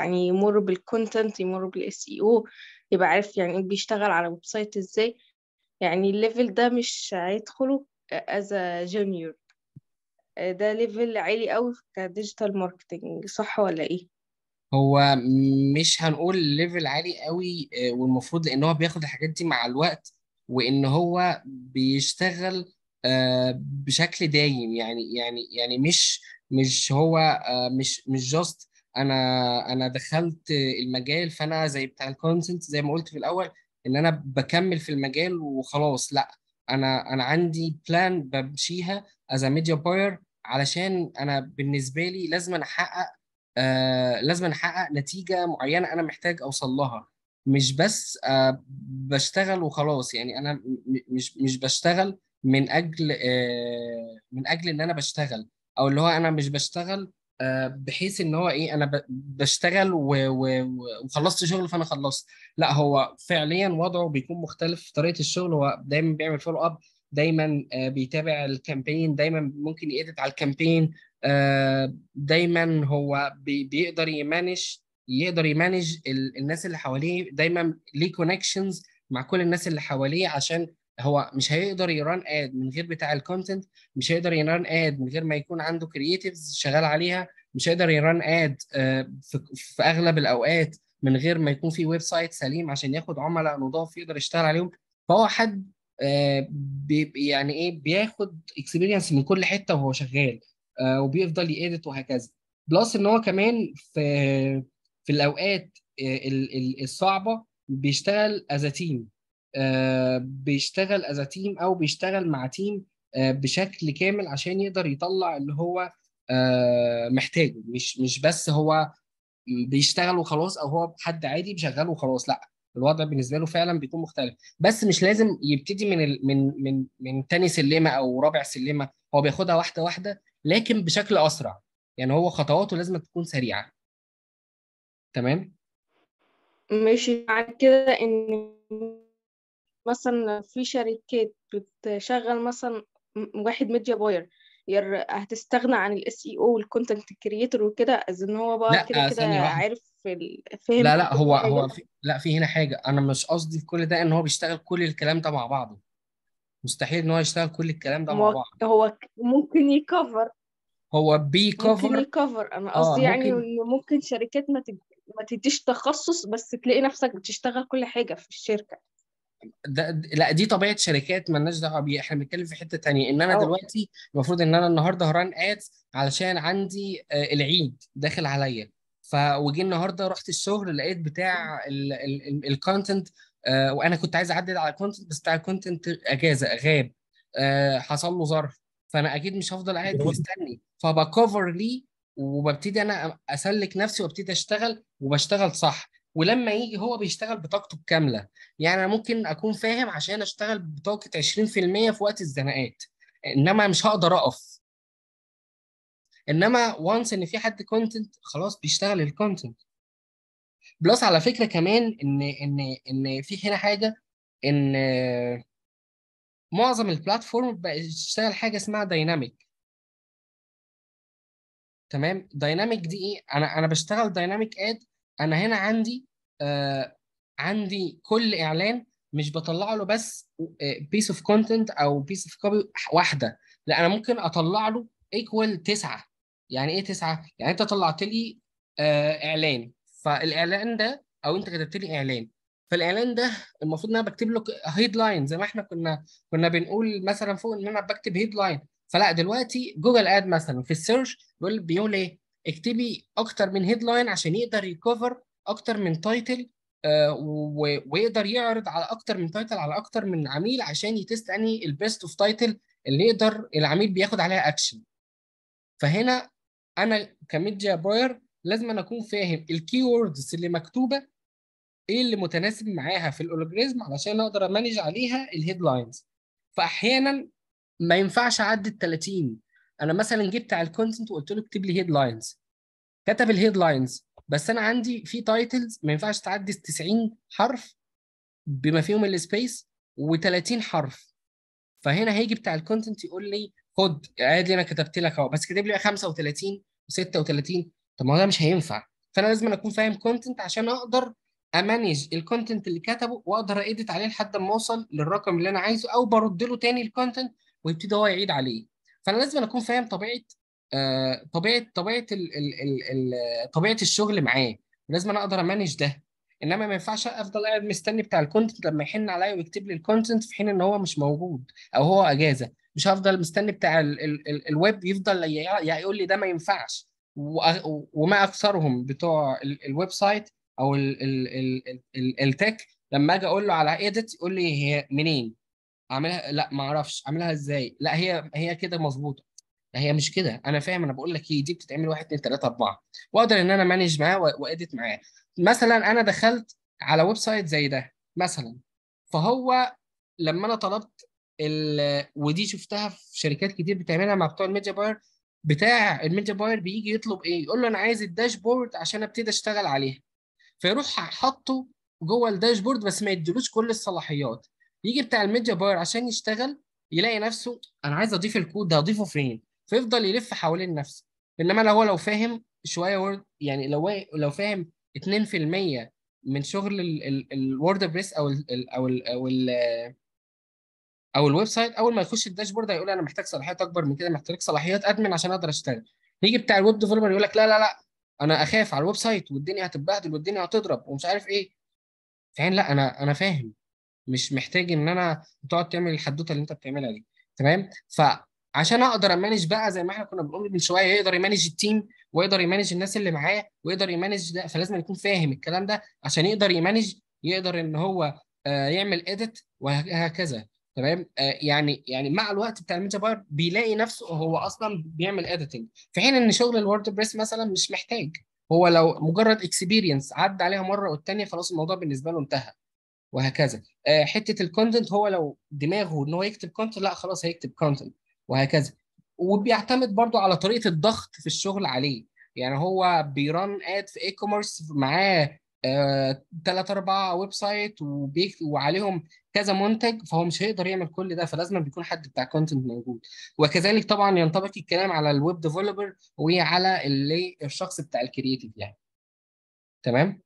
يمر بالكونتنت، يمر بالاس اي او، يبقى عارف يعني بيشتغل على ويب سايت ازاي. يعني الليفل ده مش هيدخله as a junior، ده ليفل عالي قوي كديجيتال ماركتنج، صح ولا ايه؟ هو مش هنقول ليفل عالي قوي، والمفروض لان هو بياخد الحاجات دي مع الوقت، وان هو بيشتغل بشكل دايم، يعني مش هو مش جاست انا دخلت المجال فانا زي بتاع الكونتنت زي ما قلت في الاول ان انا بكمل في المجال وخلاص، لا انا عندي بلان بمشيها از ميديا باير، علشان انا بالنسبه لي لازم احقق نتيجه معينه انا محتاج اوصل لها، مش بس بشتغل وخلاص. يعني انا مش بشتغل من اجل ان انا بشتغل، او اللي هو انا مش بشتغل بحيث ان هو ايه انا بشتغل وخلصت شغل فانا خلصت. لا، هو فعليا وضعه بيكون مختلف في طريقه الشغل، هو دايما بيعمل فولو اب، دايما بيتابع الكامبين، دايما ممكن يأدت على الكامبين، دايما هو بيقدر يمانج الناس اللي حواليه، دايما ليه كونكشنز مع كل الناس اللي حواليه، عشان هو مش هيقدر يران اد من غير بتاع الكونتنت، مش هيقدر يران اد من غير ما يكون عنده كرييتيفز شغال عليها، مش هيقدر يران اد في اغلب الاوقات من غير ما يكون في ويب سايت سليم عشان ياخد عملاء نضاف يقدر يشتغل عليهم. فهو حد يعني ايه بياخد اكسبيرينس من كل حته وهو شغال، وبيفضل يأدت وهكذا. بلس ان هو كمان في الاوقات الصعبه بيشتغل از تيم، او بيشتغل مع تيم بشكل كامل عشان يقدر يطلع اللي هو محتاجه. مش بس هو بيشتغل وخلاص، او هو حد عادي بيشغله وخلاص، لا، الوضع بالنسبه له فعلا بيكون مختلف. بس مش لازم يبتدي من تاني سلمه او رابع سلمه، هو بياخدها واحده واحده لكن بشكل اسرع. يعني هو خطواته لازم تكون سريعه. تمام، ماشي. بعد كده ان مثلا في شركات بتشغل مثلا واحد ميديا باير، هتستغنى عن الاس اي او والكونتنت كرييتور وكده، اذ ان هو بقى كده عارف فاهم. لا هو لا، في هنا حاجه انا مش قصدي في كل ده ان هو بيشتغل كل الكلام ده مع بعضه، مستحيل ان هو يشتغل كل الكلام ده مع بعضه. هو ممكن يكفر، هو بيكفر، ممكن يكفر. انا قصدي يعني ان ممكن شركات ما تديش تخصص، بس تلاقي نفسك بتشتغل كل حاجه في الشركه. لا، دي طبيعه شركات مالناش دعوه بيها، احنا بنتكلم في حته تانية. ان انا دلوقتي المفروض ان انا النهارده هران ادز علشان عندي العيد داخل عليا، فوجي النهارده رحت الشغل لقيت بتاع الكونتنت، وانا كنت عايز اعدل على الكونتنت، بس بتاع الكونتنت اجازه غاب، حصل له ظرف، فانا اكيد مش هفضل قاعد مستني، فبكفر لي وببتدي انا اسلك نفسي وابتدي اشتغل، وبشتغل صح. ولما يجي هو بيشتغل بطاقته الكامله. يعني انا ممكن اكون فاهم عشان اشتغل بطاقه 20% في وقت الزناقات، انما مش هقدر اقف. انما وانس ان في حد كونتنت خلاص بيشتغل الكونتنت. بلس على فكره كمان ان في هنا حاجه، ان معظم البلاتفورم بقى تشتغل حاجه اسمها دايناميك. تمام، دايناميك دي ايه؟ انا بشتغل دايناميك اد، انا هنا عندي كل اعلان مش بطلع له بس بيس اوف كونتنت او بيس اوف كوبي واحده، لا، انا ممكن اطلع له ايكوال 9. يعني ايه 9؟ يعني انت طلعت لي اعلان، فالاعلان ده، او انت كتبت لي اعلان، فالاعلان ده المفروض ان انا بكتب له هيدلاين، زي ما احنا كنا بنقول مثلا فوق ان انا بكتب هيدلاين. فلا، دلوقتي جوجل اد مثلا في السيرش بيقول ايه؟ اكتبي اكتر من هيدلاين عشان يقدر يكفر اكتر من تايتل، ويقدر يعرض على اكتر من تايتل على اكتر من عميل، عشان يتست اني البيست اوف تايتل اللي يقدر العميل بياخد عليها اكشن. فهنا انا كميديا باير لازم أنا اكون فاهم الكيوردز اللي مكتوبه ايه اللي متناسب معاها في الاولوجريزم، علشان اقدر امانج عليها الهيدلاينز. فاحيانا ما ينفعش اعدي ال 30. انا مثلا جبت على الكونتنت وقلت له اكتب لي هيدلاينز، كتب الهيدلاينز، بس انا عندي في تايتلز ما ينفعش تعدي 90 حرف بما فيهم السبيس و30 حرف. فهنا هيجي بتاع الكونتنت يقول لي خد عادي انا كتبت لك اهو، بس كاتب لي 35 و36. طب ما ده مش هينفع. فانا لازم اكون فاهم كونتنت عشان اقدر امانج الكونتنت اللي كتبه، واقدر ايديت عليه لحد ما اوصل للرقم اللي انا عايزه، او برد له تاني الكونتنت ويبتدي هو يعيد عليه. فانا لازم اكون فاهم طبيعه الشغل معاه، لازم انا اقدر امانج ده. انما ما ينفعش افضل قاعد مستني بتاع الكونتنت لما يحن عليا ويكتب لي الكونتنت في حين ان هو مش موجود او هو اجازه. مش هفضل مستني بتاع الويب يفضل يقول لي ده ما ينفعش، وما اكثرهم بتوع الويب سايت او التك لما اجي اقول له على ايديت يقول لي هي منين اعملها؟ لا ما اعرفش اعملها ازاي، لا هي كده مظبوطه، لا هي مش كده، انا فاهم، انا بقول لك دي بتتعمل 1 2 3 4، واقدر ان انا مانج معاه واديت معاه. مثلا انا دخلت على ويب سايت زي ده مثلا. فهو لما انا طلبت ودي شفتها في شركات كتير بتعملها مع بتوع الميديا باير، بتاع الميديا باير بيجي يطلب ايه؟ يقول له انا عايز الداشبورد عشان ابتدي اشتغل عليها، فيروح حاطه جوه الداشبورد بس ما يديلوش كل الصلاحيات. يجي بتاع الميديا باير عشان يشتغل يلاقي نفسه انا عايز اضيف الكود ده، اضيفه فين؟ فيفضل يلف حوالين نفسه. انما لو هو فاهم شويه وورد، يعني لو فاهم 2% من شغل الوورد بريس او ال او ال او ال او الويب سايت، اول ما يخش الداشبورد هيقول انا محتاج صلاحيات اكبر من كده، محتاج صلاحيات ادمن عشان اقدر اشتغل. يجي بتاع الويب ديفلوبر يقول لك لا لا لا انا اخاف على الويب سايت والدنيا هتتبهدل والدنيا هتضرب ومش عارف ايه. فعلا لا، انا فاهم، مش محتاج ان انا تقعد تعمل الحدوته اللي انت بتعملها دي. تمام؟ فعشان اقدر امانج بقى زي ما احنا كنا بنقول من شويه، يقدر يمانج التيم ويقدر يمانج الناس اللي معاه ويقدر يمانج ده، فلازم يكون فاهم الكلام ده عشان يقدر يمانج، يقدر ان هو يعمل اديت وهكذا. تمام؟ يعني مع الوقت بتاع الميديا باير بيلاقي نفسه هو اصلا بيعمل اديتنج، في حين ان شغل الووردبريس مثلا مش محتاج، هو لو مجرد اكسبيرينس عدى عليها مره والثانيه خلاص الموضوع بالنسبه له انتهى وهكذا. حته الكونتنت، هو لو دماغه ان هو يكتب كونتنت لا خلاص هيكتب كونتنت وهكذا. وبيعتمد برضو على طريقه الضغط في الشغل عليه، يعني هو بيران اد في اي كوميرس معاه 3-4 ويب سايت وعليهم كذا منتج، فهو مش هيقدر يعمل كل ده، فلازم بيكون حد بتاع كونتنت موجود. وكذلك طبعا ينطبق الكلام على الويب ديفلوبر وعلى اللي الشخص بتاع الكرييتيف يعني. تمام؟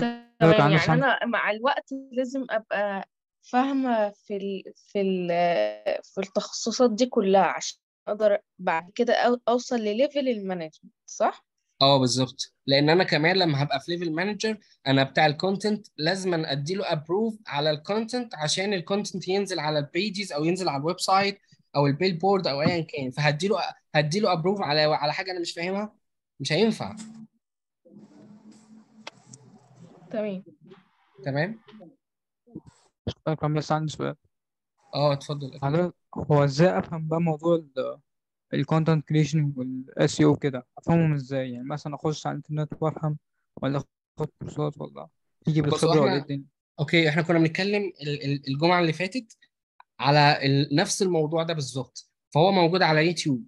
يعني انا مع الوقت لازم ابقى فاهمه في التخصصات دي كلها عشان اقدر بعد كده اوصل لليفل المانجمنت، صح؟ اه بالظبط، لان انا كمان لما هبقى في ليفل مانجر انا بتاع الكونتنت لازم اديله ابروف على الكونتنت عشان الكونتنت ينزل على البيجز او ينزل على الويب سايت او البيل بورد او ايا كان، فهديله ابروف على حاجه انا مش فاهمها، مش هينفع. تمام. كان بس عندي سؤال. اتفضل. هو ازاي افهم بقى موضوع الكونتنت كريشن والاس اي او كده؟ افهمهم ازاي؟ يعني مثلا اخش على الانترنت وافهم، ولا اخد كورسات، ولا تيجي بالخبره، ولا الدنيا؟ اوكي، احنا كنا بنتكلم الجمعه اللي فاتت على نفس الموضوع ده بالظبط، فهو موجود على يوتيوب.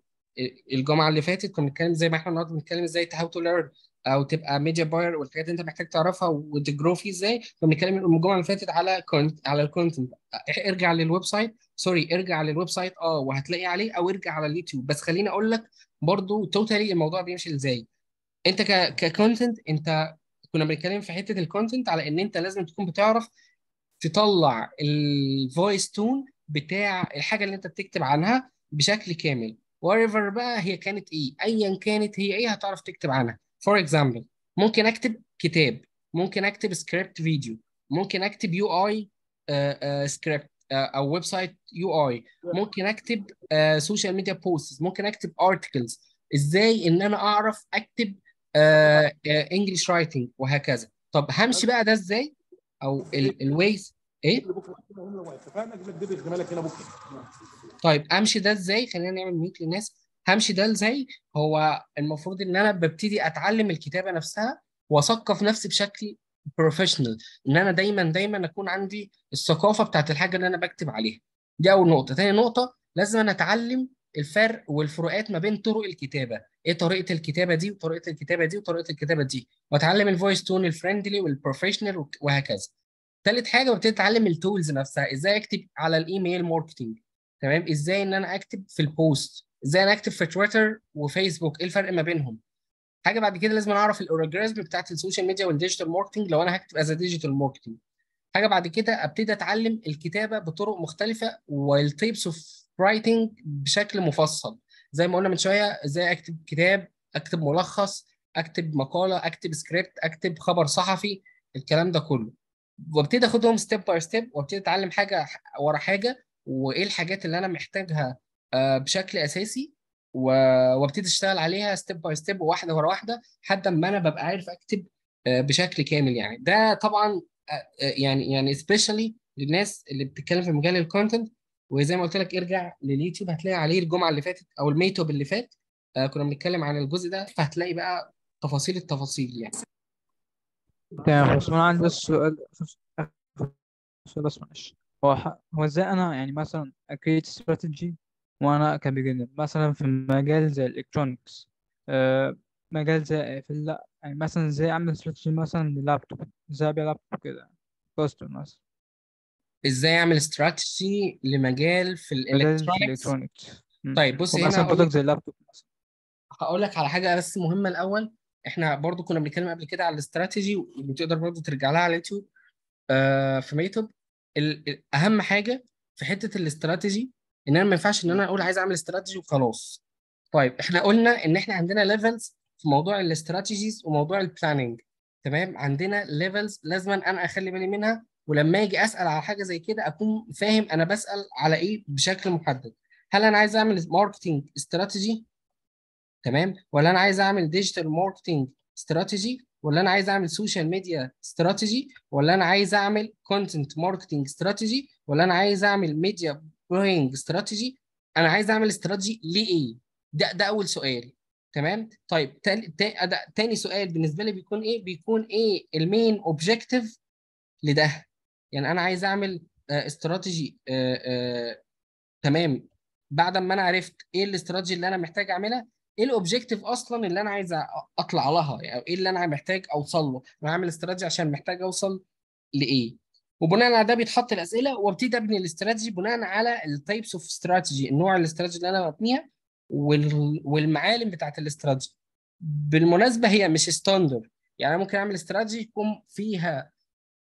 الجمعه اللي فاتت كنا بنتكلم زي ما احنا النهارده بنتكلم ازاي هاو تو ليرن او تبقى ميديا باير والحاجات اللي انت محتاج تعرفها وتجرو فيه ازاي. كنا بنتكلم الجمعه اللي فاتت على الكونتنت. ارجع للويب سايت، ارجع للويب سايت وهتلاقي عليه، او ارجع على اليوتيوب. بس خليني اقول لك برضو توتالي الموضوع بيمشي ازاي. انت ككونتنت، انت كنا بنتكلم في حته الكونتنت على ان انت لازم تكون بتعرف تطلع الفويس تون بتاع الحاجه اللي انت بتكتب عنها بشكل كامل، وريفر بقى هي كانت ايه، ايا كانت هي ايه هتعرف تكتب عنها. فور اكزامبل، ممكن اكتب كتاب، ممكن اكتب سكريبت فيديو، ممكن اكتب يو اي سكريبت او ويب سايت يو اي، ممكن اكتب سوشيال ميديا بوستس، ممكن اكتب ارتكلز. ازاي ان انا اعرف اكتب انجلش رايتنج وهكذا. طب همشي بقى ده ازاي، او الويز ايه؟ طيب امشي ده ازاي؟ خلينا نعمل ميوت للناس. همشي ده ازاي؟ هو المفروض ان انا ببتدي اتعلم الكتابه نفسها واثقف نفسي بشكل بروفيشنال، ان انا دايما اكون عندي الثقافه بتاعت الحاجه اللي انا بكتب عليها. دي اول نقطه. ثاني نقطه، لازم انا اتعلم الفرق والفروقات ما بين طرق الكتابه، ايه طريقه الكتابه دي وطريقه الكتابه دي وطريقه الكتابه دي، واتعلم الفويس تون الفريندلي والبروفيشنال وهكذا. ثالث حاجه، ببتدي اتعلم التولز نفسها، ازاي اكتب على الايميل ماركتنج. تمام؟ ازاي ان انا اكتب في البوست، ازاي انا اكتب في تويتر وفيسبوك، ايه الفرق ما بينهم. حاجه بعد كده، لازم اعرف الاورجانيزم بتاعه السوشيال ميديا والديجيتال ماركتنج لو انا هكتب از ديجيتال ماركتنج. حاجه بعد كده، ابتدي اتعلم الكتابه بطرق مختلفه والتايبس اوف رايتنج بشكل مفصل، زي ما قلنا من شويه، ازاي اكتب كتاب، اكتب ملخص، اكتب مقاله، اكتب سكريبت، اكتب خبر صحفي، الكلام ده كله. وابتدي اخدهم ستيب باي ستيب، وابتدي اتعلم حاجه ورا حاجه، وايه الحاجات اللي انا محتاجها بشكل اساسي، وابتدي اشتغل عليها ستيب باي ستيب، واحده ورا واحده، لحد ما انا ببقى عارف اكتب بشكل كامل يعني. ده طبعا يعني سبيشالي للناس اللي بتتكلم في مجال الكونتنت. وزي ما قلت لك ارجع لليوتيوب هتلاقي عليه الجمعه اللي فاتت او الميتوب اللي فات كنا بنتكلم عن الجزء ده، فهتلاقي بقى تفاصيل التفاصيل يعني. تمام. بس انا عندي السؤال، سؤال بس معلش، هو ازاي انا يعني مثلا اكريت استراتيجي وانا كبيجنر مثلا في مجال زي الالكترونكس، مجال زي في لا يعني مثلا ازاي اعمل استراتيجي مثلا للابتوب، ازاي ابيع لابتوب كده كاستمر مثلا؟ ازاي اعمل استراتيجي لمجال في الالكترونكس؟ طيب بص هنا مثلا برودكت زي اللابتوب مثلا، هقول لك على حاجه بس مهمه الاول. احنا برضو كنا بنتكلم قبل كده على الاستراتيجي، وبتقدر برضو ترجع لها على اليوتيوب في ميتوب. اهم حاجه في حته الاستراتيجي ان انا ما ينفعش ان انا اقول عايز اعمل استراتيجي وخلاص. طيب احنا قلنا ان احنا عندنا ليفلز في موضوع الاستراتيجيز وموضوع البلاننج، تمام؟ عندنا ليفلز لازم انا اخلي بالي منها، ولما اجي اسال على حاجه زي كده اكون فاهم انا بسال على ايه بشكل محدد. هل انا عايز اعمل ماركتنج استراتيجي، تمام، ولا انا عايز اعمل ديجيتال ماركتنج استراتيجي، ولا انا عايز اعمل سوشيال ميديا استراتيجي، ولا انا عايز اعمل كونتنت ماركتنج استراتيجي، ولا انا عايز اعمل ميديا بوينج استراتيجي؟ انا عايز اعمل استراتيجي ليه؟ ده اول سؤال، تمام. طيب تاني سؤال بالنسبه لي بيكون ايه؟ بيكون ايه المين اوبجيكتيف لده؟ يعني انا عايز اعمل استراتيجي، تمام. بعد ما انا عرفت ايه الاستراتيجي اللي انا محتاج اعملها، ايه الاوبجيكتيف اصلا اللي انا عايز اطلع لها، يعني ايه اللي انا محتاج اوصل له، انا عامل استراتيجي عشان محتاج اوصل لايه، وبناء على ده بيتحط الاسئله وابتدي ابني الاستراتيجي بناء على التايبس اوف استراتيجي، النوع الاستراتيجي اللي انا ببنيها والمعالم بتاعه الاستراتيجي. بالمناسبه هي مش ستاندر، يعني انا ممكن اعمل استراتيجي يكون فيها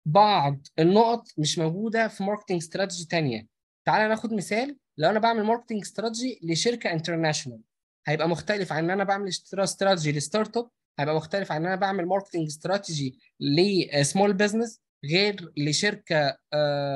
بعض النقط مش موجوده في ماركتنج استراتيجي ثانيه. تعال ناخد مثال، لو انا بعمل ماركتنج استراتيجي لشركه انترناشونال هيبقى مختلف عن ان انا بعمل استراتيجي لستارت اب، هيبقى مختلف عن ان انا بعمل ماركتنج استراتيجي لسمول بزنس، غير لشركه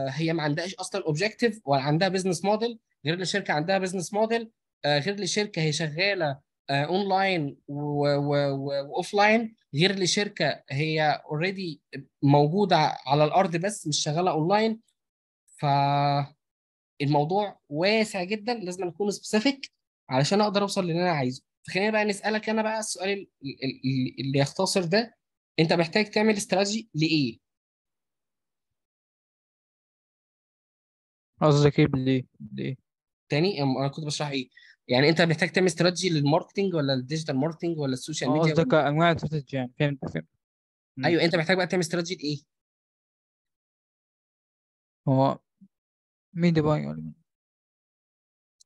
هي ما عندهاش اصلا اوبجيكتيف ولا عندها بزنس موديل، غير لشركه عندها بزنس موديل، غير لشركه هي شغاله اونلاين واوف لاين، غير لشركه هي اوريدي موجوده على الارض بس مش شغاله اونلاين. فالموضوع واسع جدا، لازم نكون سبيسيفيك علشان اقدر اوصل للي انا عايزه. فخلينا بقى نسالك انا بقى السؤال اللي يختصر ده، انت محتاج تعمل استراتيجي لايه؟ قصدك ايه بالايه؟ تاني انا كنت بشرح ايه؟ يعني انت محتاج تعمل استراتيجي للماركتنج ولا الديجيتال ماركتنج ولا السوشيال ميديا؟ قصدك انواع الاستراتيجي يعني، فهمت. ايوه، انت محتاج بقى تعمل استراتيجي لايه؟ هو ميديا باينج،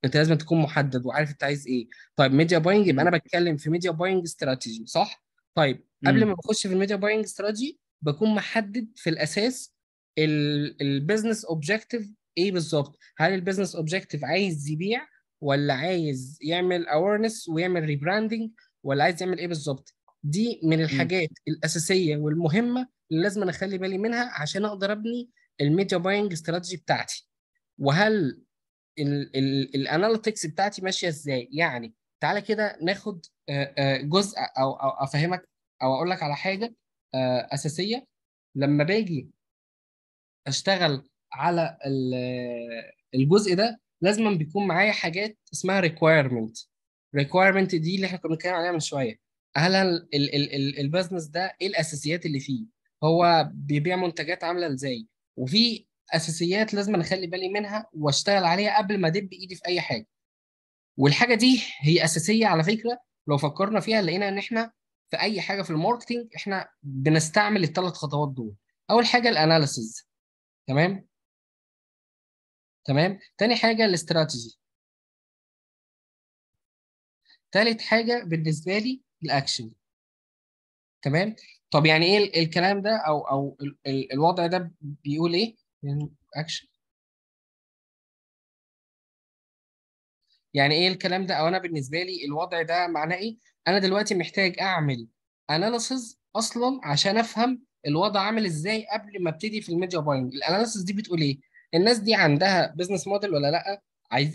انت لازم تكون محدد وعارف انت عايز ايه. طيب ميديا باينج، يبقى انا بتكلم في ميديا باينج استراتيجي، صح؟ طيب قبل ما بخش في الميديا باينج استراتيجي بكون محدد في الاساس البيزنس اوبجيكتيف ايه بالظبط. هل البيزنس اوبجيكتيف عايز يبيع، ولا عايز يعمل اويرنس ويعمل ريبراندنج، ولا عايز يعمل ايه بالظبط؟ دي من الحاجات الاساسيه والمهمه اللي لازم اخلي بالي منها عشان اقدر ابني الميديا باينج استراتيجي بتاعتي. وهل الاناليتكس بتاعتي ماشيه ازاي؟ يعني تعالى كده ناخد جزء او افهمك او اقول لك على حاجه اساسيه. لما باجي اشتغل على الجزء ده لازم بيكون معايا حاجات اسمها ريكويرمنت دي اللي احنا كنا بنتكلم عليها من شويه. هل البزنس ده ايه الاساسيات اللي فيه، هو بيبيع منتجات عامله ازاي، وفي اساسيات لازم اخلي بالي منها واشتغل عليها قبل ما ادب ايدي في اي حاجه. والحاجه دي هي اساسيه على فكره، لو فكرنا فيها لقينا ان احنا في اي حاجه في الماركتنج احنا بنستعمل الثلاث خطوات دول. اول حاجه الاناليسز، تمام. تاني حاجه الاستراتيجي. تالت حاجه بالنسبه لي الاكشن، تمام. طب يعني ايه الكلام ده او الوضع ده بيقول ايه؟ اكشن يعني ايه الكلام ده، او انا بالنسبه لي الوضع ده معناه ايه؟ انا دلوقتي محتاج اعمل اناليسز اصلا عشان افهم الوضع عامل ازاي قبل ما ابتدي في الميديا باينج. الاناليسز دي بتقول ايه؟ الناس دي عندها بزنس موديل ولا لا،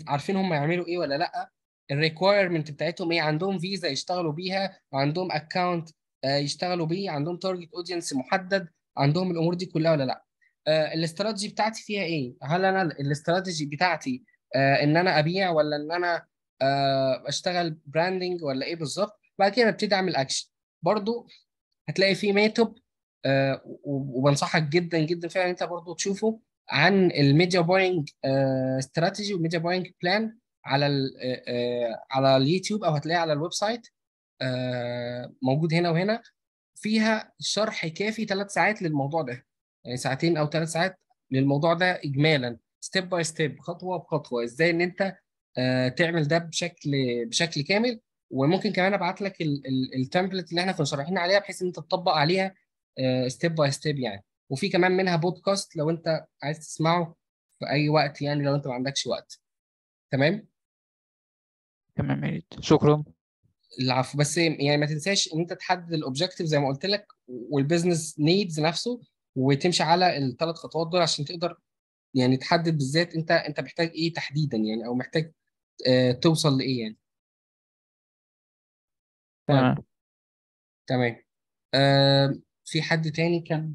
عارفين هم يعملوا ايه ولا لا، الريكويرمنت بتاعتهم ايه، عندهم فيزا يشتغلوا بيها، وعندهم اكونت يشتغلوا بيه، عندهم تارجت اودينس محدد، عندهم الامور دي كلها ولا لا. الاستراتيجي بتاعتي فيها ايه؟ هل انا الاستراتيجي بتاعتي ان انا ابيع، ولا ان انا اشتغل براندنج، ولا ايه بالظبط؟ بعد كده ببتدي اعمل اكشن. برضو هتلاقي في ميتوب وبنصحك جدا جدا فعلا انت برضو تشوفه عن الميديا باينج استراتيجي والميديا باينج بلان على اليوتيوب، او هتلاقيه على الويب سايت موجود هنا وهنا، فيها شرح كافي 3 ساعات للموضوع ده، يعني 2 أو 3 ساعات للموضوع ده اجمالا، ستيب باي ستيب، خطوه بخطوه، ازاي ان انت تعمل ده بشكل كامل. وممكن كمان ابعت لك التمبلت اللي احنا كنا شارحين عليها بحيث ان انت تطبق عليها ستيب باي ستيب يعني. وفي كمان منها بودكاست لو انت عايز تسمعه في اي وقت، يعني لو انت ما عندكش وقت. تمام يا ريت، شكرا. العفو، بس يعني ما تنساش ان انت تحدد الاوبجكتيف زي ما قلت لك والبيزنس نيدز نفسه، وتمشي على ال3 خطوات دول عشان تقدر يعني تحدد بالذات انت محتاج ايه تحديدا يعني، او محتاج توصل لايه يعني. تمام. في حد تاني كان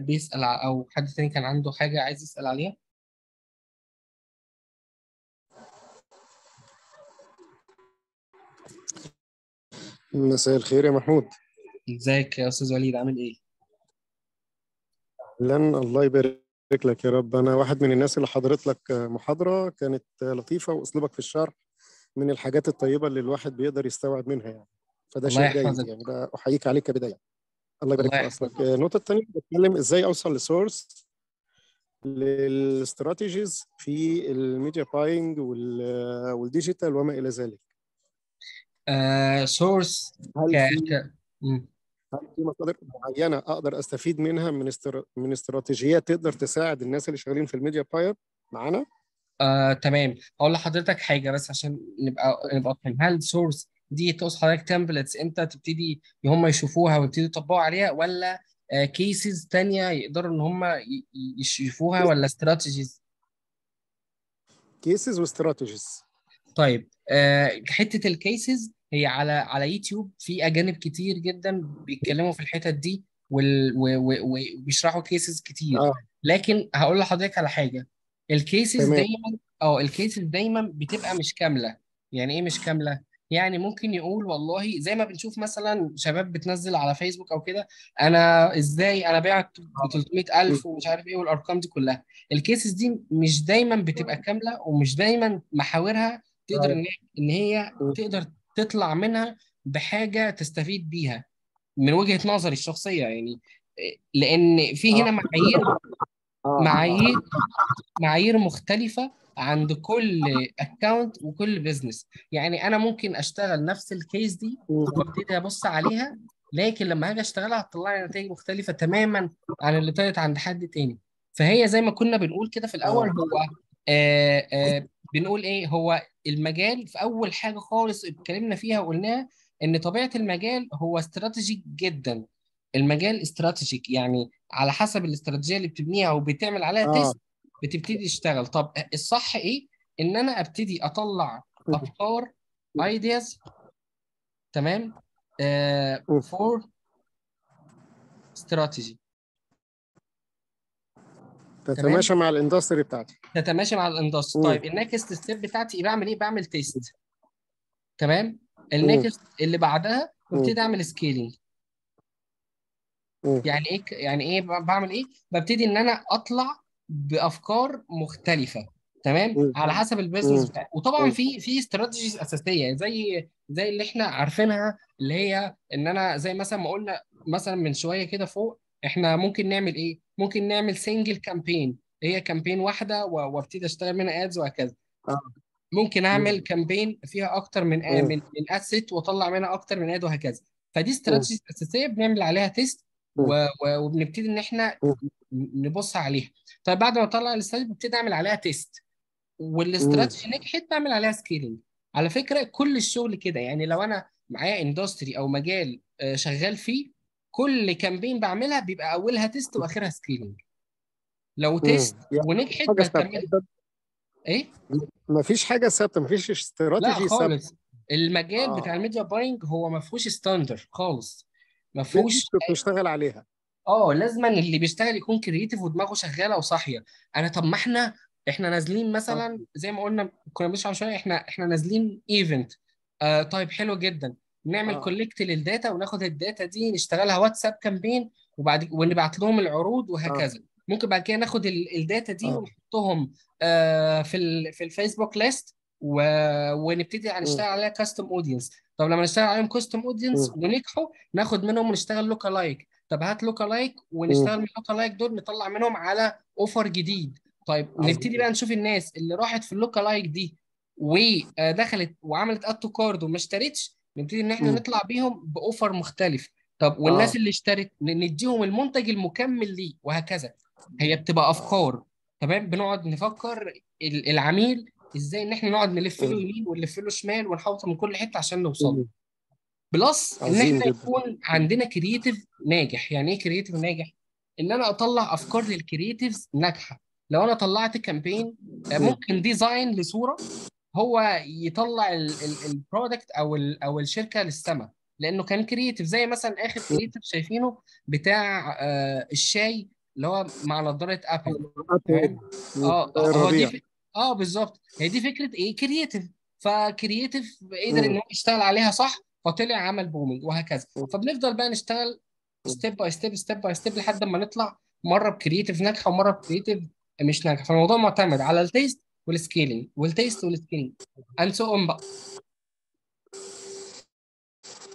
بيسأل، او حد تاني كان عنده حاجة عايز يسأل عليها؟ مساء الخير يا محمود. ازيك يا استاذ وليد، عامل ايه؟ الله يبارك لك يا رب. انا واحد من الناس اللي حضرت لك محاضرة كانت لطيفة، واسلوبك في الشرح من الحاجات الطيبة اللي الواحد بيقدر يستوعب منها يعني، فده شيء جيد يعني، ده احييك عليك كبداية. الله يبارك لك. اصلا النقطة الثانية بتكلم ازاي اوصل لسورس للاستراتيجيز في الميديا باينج والديجيتال وما الى ذلك. سورس هل في مصادر معينه اقدر استفيد منها من استراتيجيات تقدر تساعد الناس اللي شغالين في الميديا باير معانا؟ تمام، اقول لحضرتك حاجه بس عشان نبقى فاهم. هل سورس دي تقصد حضرتك تمبلتس انت تبتدي هم يشوفوها ويبتدي يطبقوا عليها، ولا كيسز ثانيه يقدروا ان هم يشوفوها، ولا استراتيجيز؟ كيسز واستراتيجيز. طيب، حته الكيسز هي على يوتيوب، في اجانب كتير جدا بيتكلموا في الحتت دي وبيشرحوا كيسز كتير. لكن هقول لحضرتك على حاجه، الكيسز دايما بتبقى مش كامله. يعني ايه مش كامله؟ يعني ممكن يقول والله زي ما بنشوف مثلا شباب بتنزل على فيسبوك او كده، ازاي انا بعت ب 300,000 ومش عارف ايه والارقام دي كلها. الكيسز دي مش دايما بتبقى كامله، ومش دايما محاورها تقدر ان هي تقدر تطلع منها بحاجه تستفيد بيها من وجهه نظري الشخصيه يعني، لان في هنا معايير مختلفه عند كل اكونت وكل بزنس. يعني انا ممكن اشتغل نفس الكيس دي وابتدي ابص عليها، لكن لما هاجي اشتغلها هتطلع لي نتائج مختلفه تماما عن اللي طلعت عند حد تاني. فهي زي ما كنا بنقول كده في الاول، هو بنقول ايه، هو المجال في اول حاجه خالص اتكلمنا فيها وقلناها ان طبيعه المجال هو استراتيجيك جدا. المجال استراتيجيك يعني على حسب الاستراتيجيه اللي بتبنيها وبتعمل عليها تيست بتبتدي تشتغل. طب الصح ايه؟ ان انا ابتدي اطلع افكار ايدياز، تمام، فور استراتيجي تتماشى مع الاندستري بتاعتي. طيب النكست ستيب بتاعتي بعمل ايه؟ بعمل تيست، تمام. النكست اللي بعدها ببتدي اعمل سكيلينج. يعني ايه بعمل ايه؟ ببتدي ان انا اطلع بافكار مختلفه، تمام، على حسب البيزنس. وطبعا في استراتيجيز اساسيه زي اللي احنا عارفينها، اللي هي ان انا زي مثلا ما قلنا مثلا من شويه كده فوق، احنا ممكن نعمل ايه؟ ممكن نعمل سنجل كامبين، هي كامبين واحده وابتدي اشتغل منها ادز وهكذا. ممكن اعمل كامبين فيها اكتر من اسيت واطلع منها اكتر من اد وهكذا. فدي استراتيجيز اساسيه بنعمل عليها تيست وبنبتدي ان احنا نبص عليها. طيب بعد ما اطلع الاستراتيجي ببتدي اعمل عليها تيست، والاستراتيجي نجحت بعمل عليها سكيلينج. على فكره كل الشغل كده يعني، لو انا معايا اندستري او مجال شغال فيه، كل كامبين بعملها بيبقى اولها تيست واخرها سكيلينج. لو تيست ونجحت بكمل ايه، مفيش حاجه ثابته، مفيش استراتيجي ثابت. المجال بتاع الميديا باينج هو ما فيهوش ستاندر خالص، ما فيهوش بتشتغل عليها. لازم اللي بيشتغل يكون كرييتيف ودماغه شغاله وصاحيه. طب ما احنا نازلين مثلا زي ما قلنا، كنا بنشرح شويه، احنا نازلين ايفنت. طيب حلو جدا، نعمل كولكت للداتا وناخد الداتا دي نشتغلها واتساب كامبين وبعد ونبعت لهم العروض وهكذا. ممكن بعد كده ناخد الداتا دي ونحطهم في الفيسبوك ليست ونبتدي نشتغل عليها كاستم اودينس. طب لما نشتغل عليهم كاستم اودينس ونجحوا ناخد منهم ونشتغل لوكا لايك. طب هات لوكا لايك ونشتغل من لوكا لايك دول نطلع منهم على اوفر جديد. طيب نبتدي بقى نشوف الناس اللي راحت في اللوكا لايك دي ودخلت وعملت اد تو كارد وما اشترتش، نبتدي ان احنا نطلع بيهم باوفر مختلف. طب والناس اللي اشترت نديهم المنتج المكمل ليه وهكذا. هي بتبقى افكار، تمام؟ بنقعد نفكر العميل ازاي ان احنا نقعد نلف له يمين ونلف له شمال ونحوطه من كل حته عشان نوصل له. بلس ان احنا يكون عندنا كرييتيف ناجح. يعني ايه كرييتيف ناجح؟ ان انا اطلع افكار للكرييتيفز ناجحه. لو انا طلعت كامبين ممكن ديزاين لصوره هو يطلع البرودكت او الشركه للسما لانه كان كرييتيف. زي مثلا اخر كرييتيف شايفينه بتاع الشاي اللي هو مع نظاره ابل. هو دي بالظبط، هي دي فكره ايه؟ كرييتيف. فكرييتيف قدر ان هو يشتغل عليها صح فطلع عمل بومينج وهكذا. فبنفضل بقى نشتغل ستيب باي ستيب ستيب باي ستيب لحد ما نطلع مره بكرييتيف ناجحه ومره بكرييتيف مش ناجحه. فالموضوع معتمد على التيست والسكيلينج والتيست والسكيلينج اند سو اون بقى.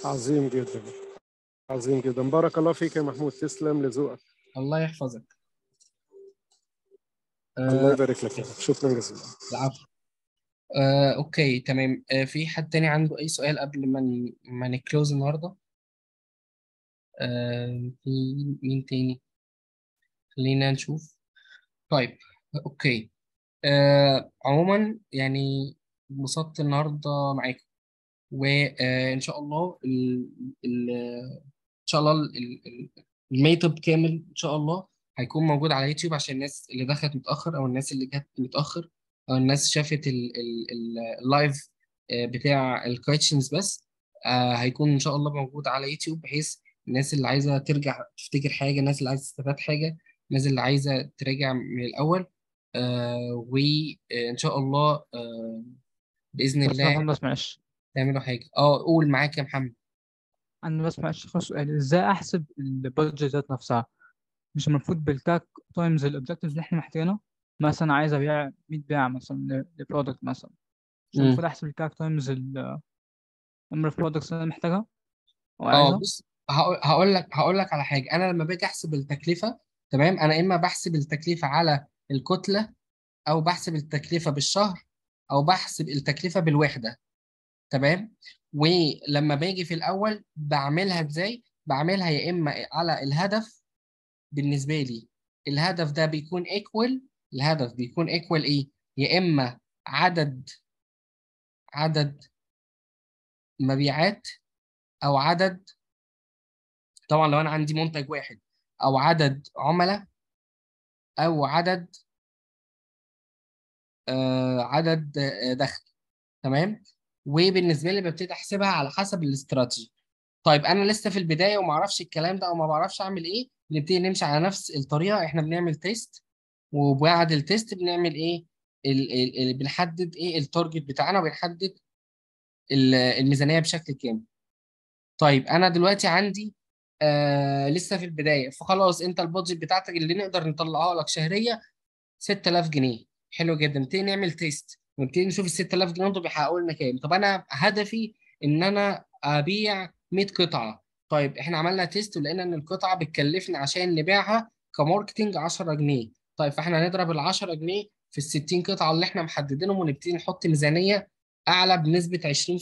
عظيم جدا، عظيم جدا. بارك الله فيك يا محمود، تسلم لذوقك. الله يحفظك. الله يبارك لك. شكرا جزيلا. العفو. اوكي تمام. في حد تاني عنده اي سؤال قبل ما نكلوز النهارده؟ في مين تاني؟ خلينا نشوف. طيب اوكي. عموما يعني انبسطت النهارده معاكم، وان شاء الله ان شاء الله الميت اب كامل ان شاء الله هيكون موجود على يوتيوب عشان الناس اللي دخلت متاخر او الناس اللي جت متاخر او الناس شافت اللايف بتاع الكويشنز بس. هيكون ان شاء الله موجود على يوتيوب بحيث الناس اللي عايزه ترجع تفتكر حاجه، الناس اللي عايزه تستفاد حاجه، الناس اللي عايزه تراجع من الاول. وان شاء الله باذن الله. انا ما بسمعش. تعملوا حاجه. قول معاك يا محمد. انا ما بسمعش. خلاص، سؤال: ازاي احسب البادجت ذات نفسها؟ مش المفروض بالتاك تايمز الاوبجكتيفز اللي احنا محتاجينه؟ مثلا عايز ابيع 100 بيعه مثلا لبرودكت مثلا، مش المفروض احسب التاك تايمز نمبر اوف برودكتس اللي انا محتاجها؟ بص، هقول لك على حاجه. انا لما باجي احسب التكلفه، تمام، انا اما بحسب التكلفه على الكتله، او بحسب التكلفه بالشهر، او بحسب التكلفه بالوحده، تمام. ولما باجي في الاول بعملها ازاي؟ بعملها يا اما على الهدف. بالنسبه لي الهدف ده بيكون ايكوال، الهدف بيكون ايكوال ايه؟ يا اما عدد مبيعات، او عدد، طبعا لو انا عندي منتج واحد، او عدد عملاء، او عدد دخل، تمام. وبالنسبه لي ببتدي احسبها على حسب الاستراتيجي. طيب انا لسه في البدايه وما اعرفش الكلام ده او ما بعرفش اعمل ايه، نبتدي نمشي على نفس الطريقه. احنا بنعمل تيست، وبعد التيست بنعمل ايه؟ بنحدد ايه التارجت بتاعنا، وبنحدد الميزانيه بشكل كامل. طيب انا دلوقتي عندي لسه في البدايه، فخلاص انت البادجت بتاعتك اللي نقدر نطلعها لك شهريه 6000 جنيه حلو جدا. نبتدي نعمل تيست ونبتدي نشوف ال 6000 جنيه دول بيحققوا لنا كام. طب انا هدفي ان انا ابيع 100 قطعه. طيب احنا عملنا تيست ولقينا ان القطعه بتكلفنا عشان نبيعها كماركتنج 10 جنيه. طيب فاحنا هنضرب ال 10 جنيه في ال 60 قطعه اللي احنا محددينهم، ونبتدي نحط ميزانيه اعلى بنسبه 20%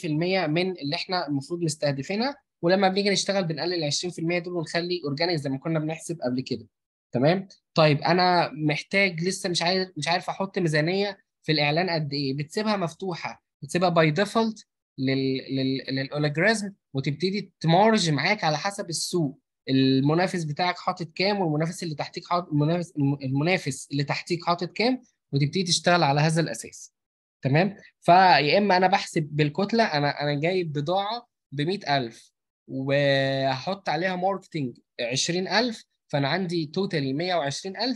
من اللي احنا المفروض مستهدفينها. ولما بنيجي نشتغل بنقلل 20% دول ونخلي اورجانيك زي ما كنا بنحسب قبل كده، تمام. طيب انا محتاج لسه مش عارف احط ميزانيه في الاعلان قد ايه، بتسيبها مفتوحه، بتسيبها باي ديفولت للالجوريزم، وتبتدي تمارج معاك على حسب السوق. المنافس بتاعك حاطط كام، والمنافس اللي تحتيك حاطط المنافس اللي تحتيك حاطط كام، وتبتدي تشتغل على هذا الاساس، تمام. فيا اما انا بحسب بالكتله، انا جايب بضاعه ب 100000 وهحط عليها ماركتنج 20000، فانا عندي توتالي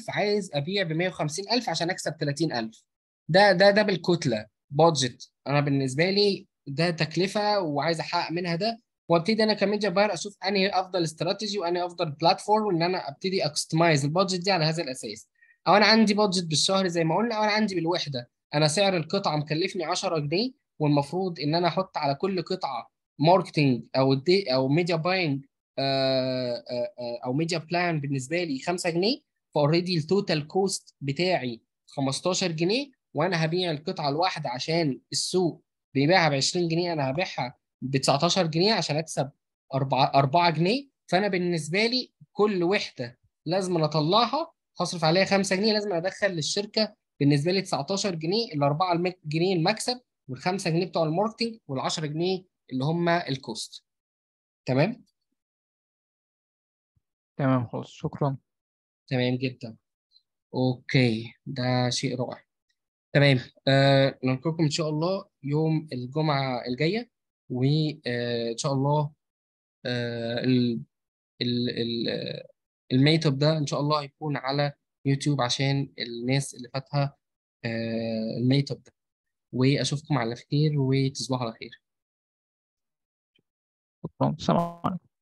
120000، عايز ابيع ب 150000 عشان اكسب 30000. ده بالكتله بادجت. انا بالنسبه لي ده تكلفه وعايز احقق منها ده، وابتدي انا كميديا باير اشوف انهي افضل استراتيجي وانهي افضل بلاتفورم وان انا ابتدي اكستمايز البادجت دي على هذا الاساس. او انا عندي بادجت بالشهر زي ما قلنا، او انا عندي بالوحده، انا سعر القطعه مكلفني 10 جنيه والمفروض ان انا احط على كل قطعه ماركتنج او ميديا باينج او ميديا بلان بالنسبه لي 5 جنيه فاوريدي التوتال كوست بتاعي 15 جنيه وانا هبيع القطعه الواحده عشان السوق بيبيعها ب 20 جنيه انا هبيعها ب 19 جنيه عشان اكسب 4 جنيه، فانا بالنسبه لي كل وحده لازم اطلعها هصرف عليها 5 جنيه لازم ادخل للشركه بالنسبه لي 19 جنيه ال 4 جنيه المكسب وال 5 جنيه بتوع الماركتنج وال 10 جنيه اللي هم الكوست. تمام؟ تمام خالص، شكرا. تمام جدا. اوكي ده شيء رائع. تمام، نلقاكم ان شاء الله يوم الجمعه الجايه، وان شاء الله الميت اب ده ان شاء الله هيكون على يوتيوب عشان الناس اللي فاتها الميت اب ده، واشوفكم على خير وتصبحوا على خير. شكرا، سلام عليكم.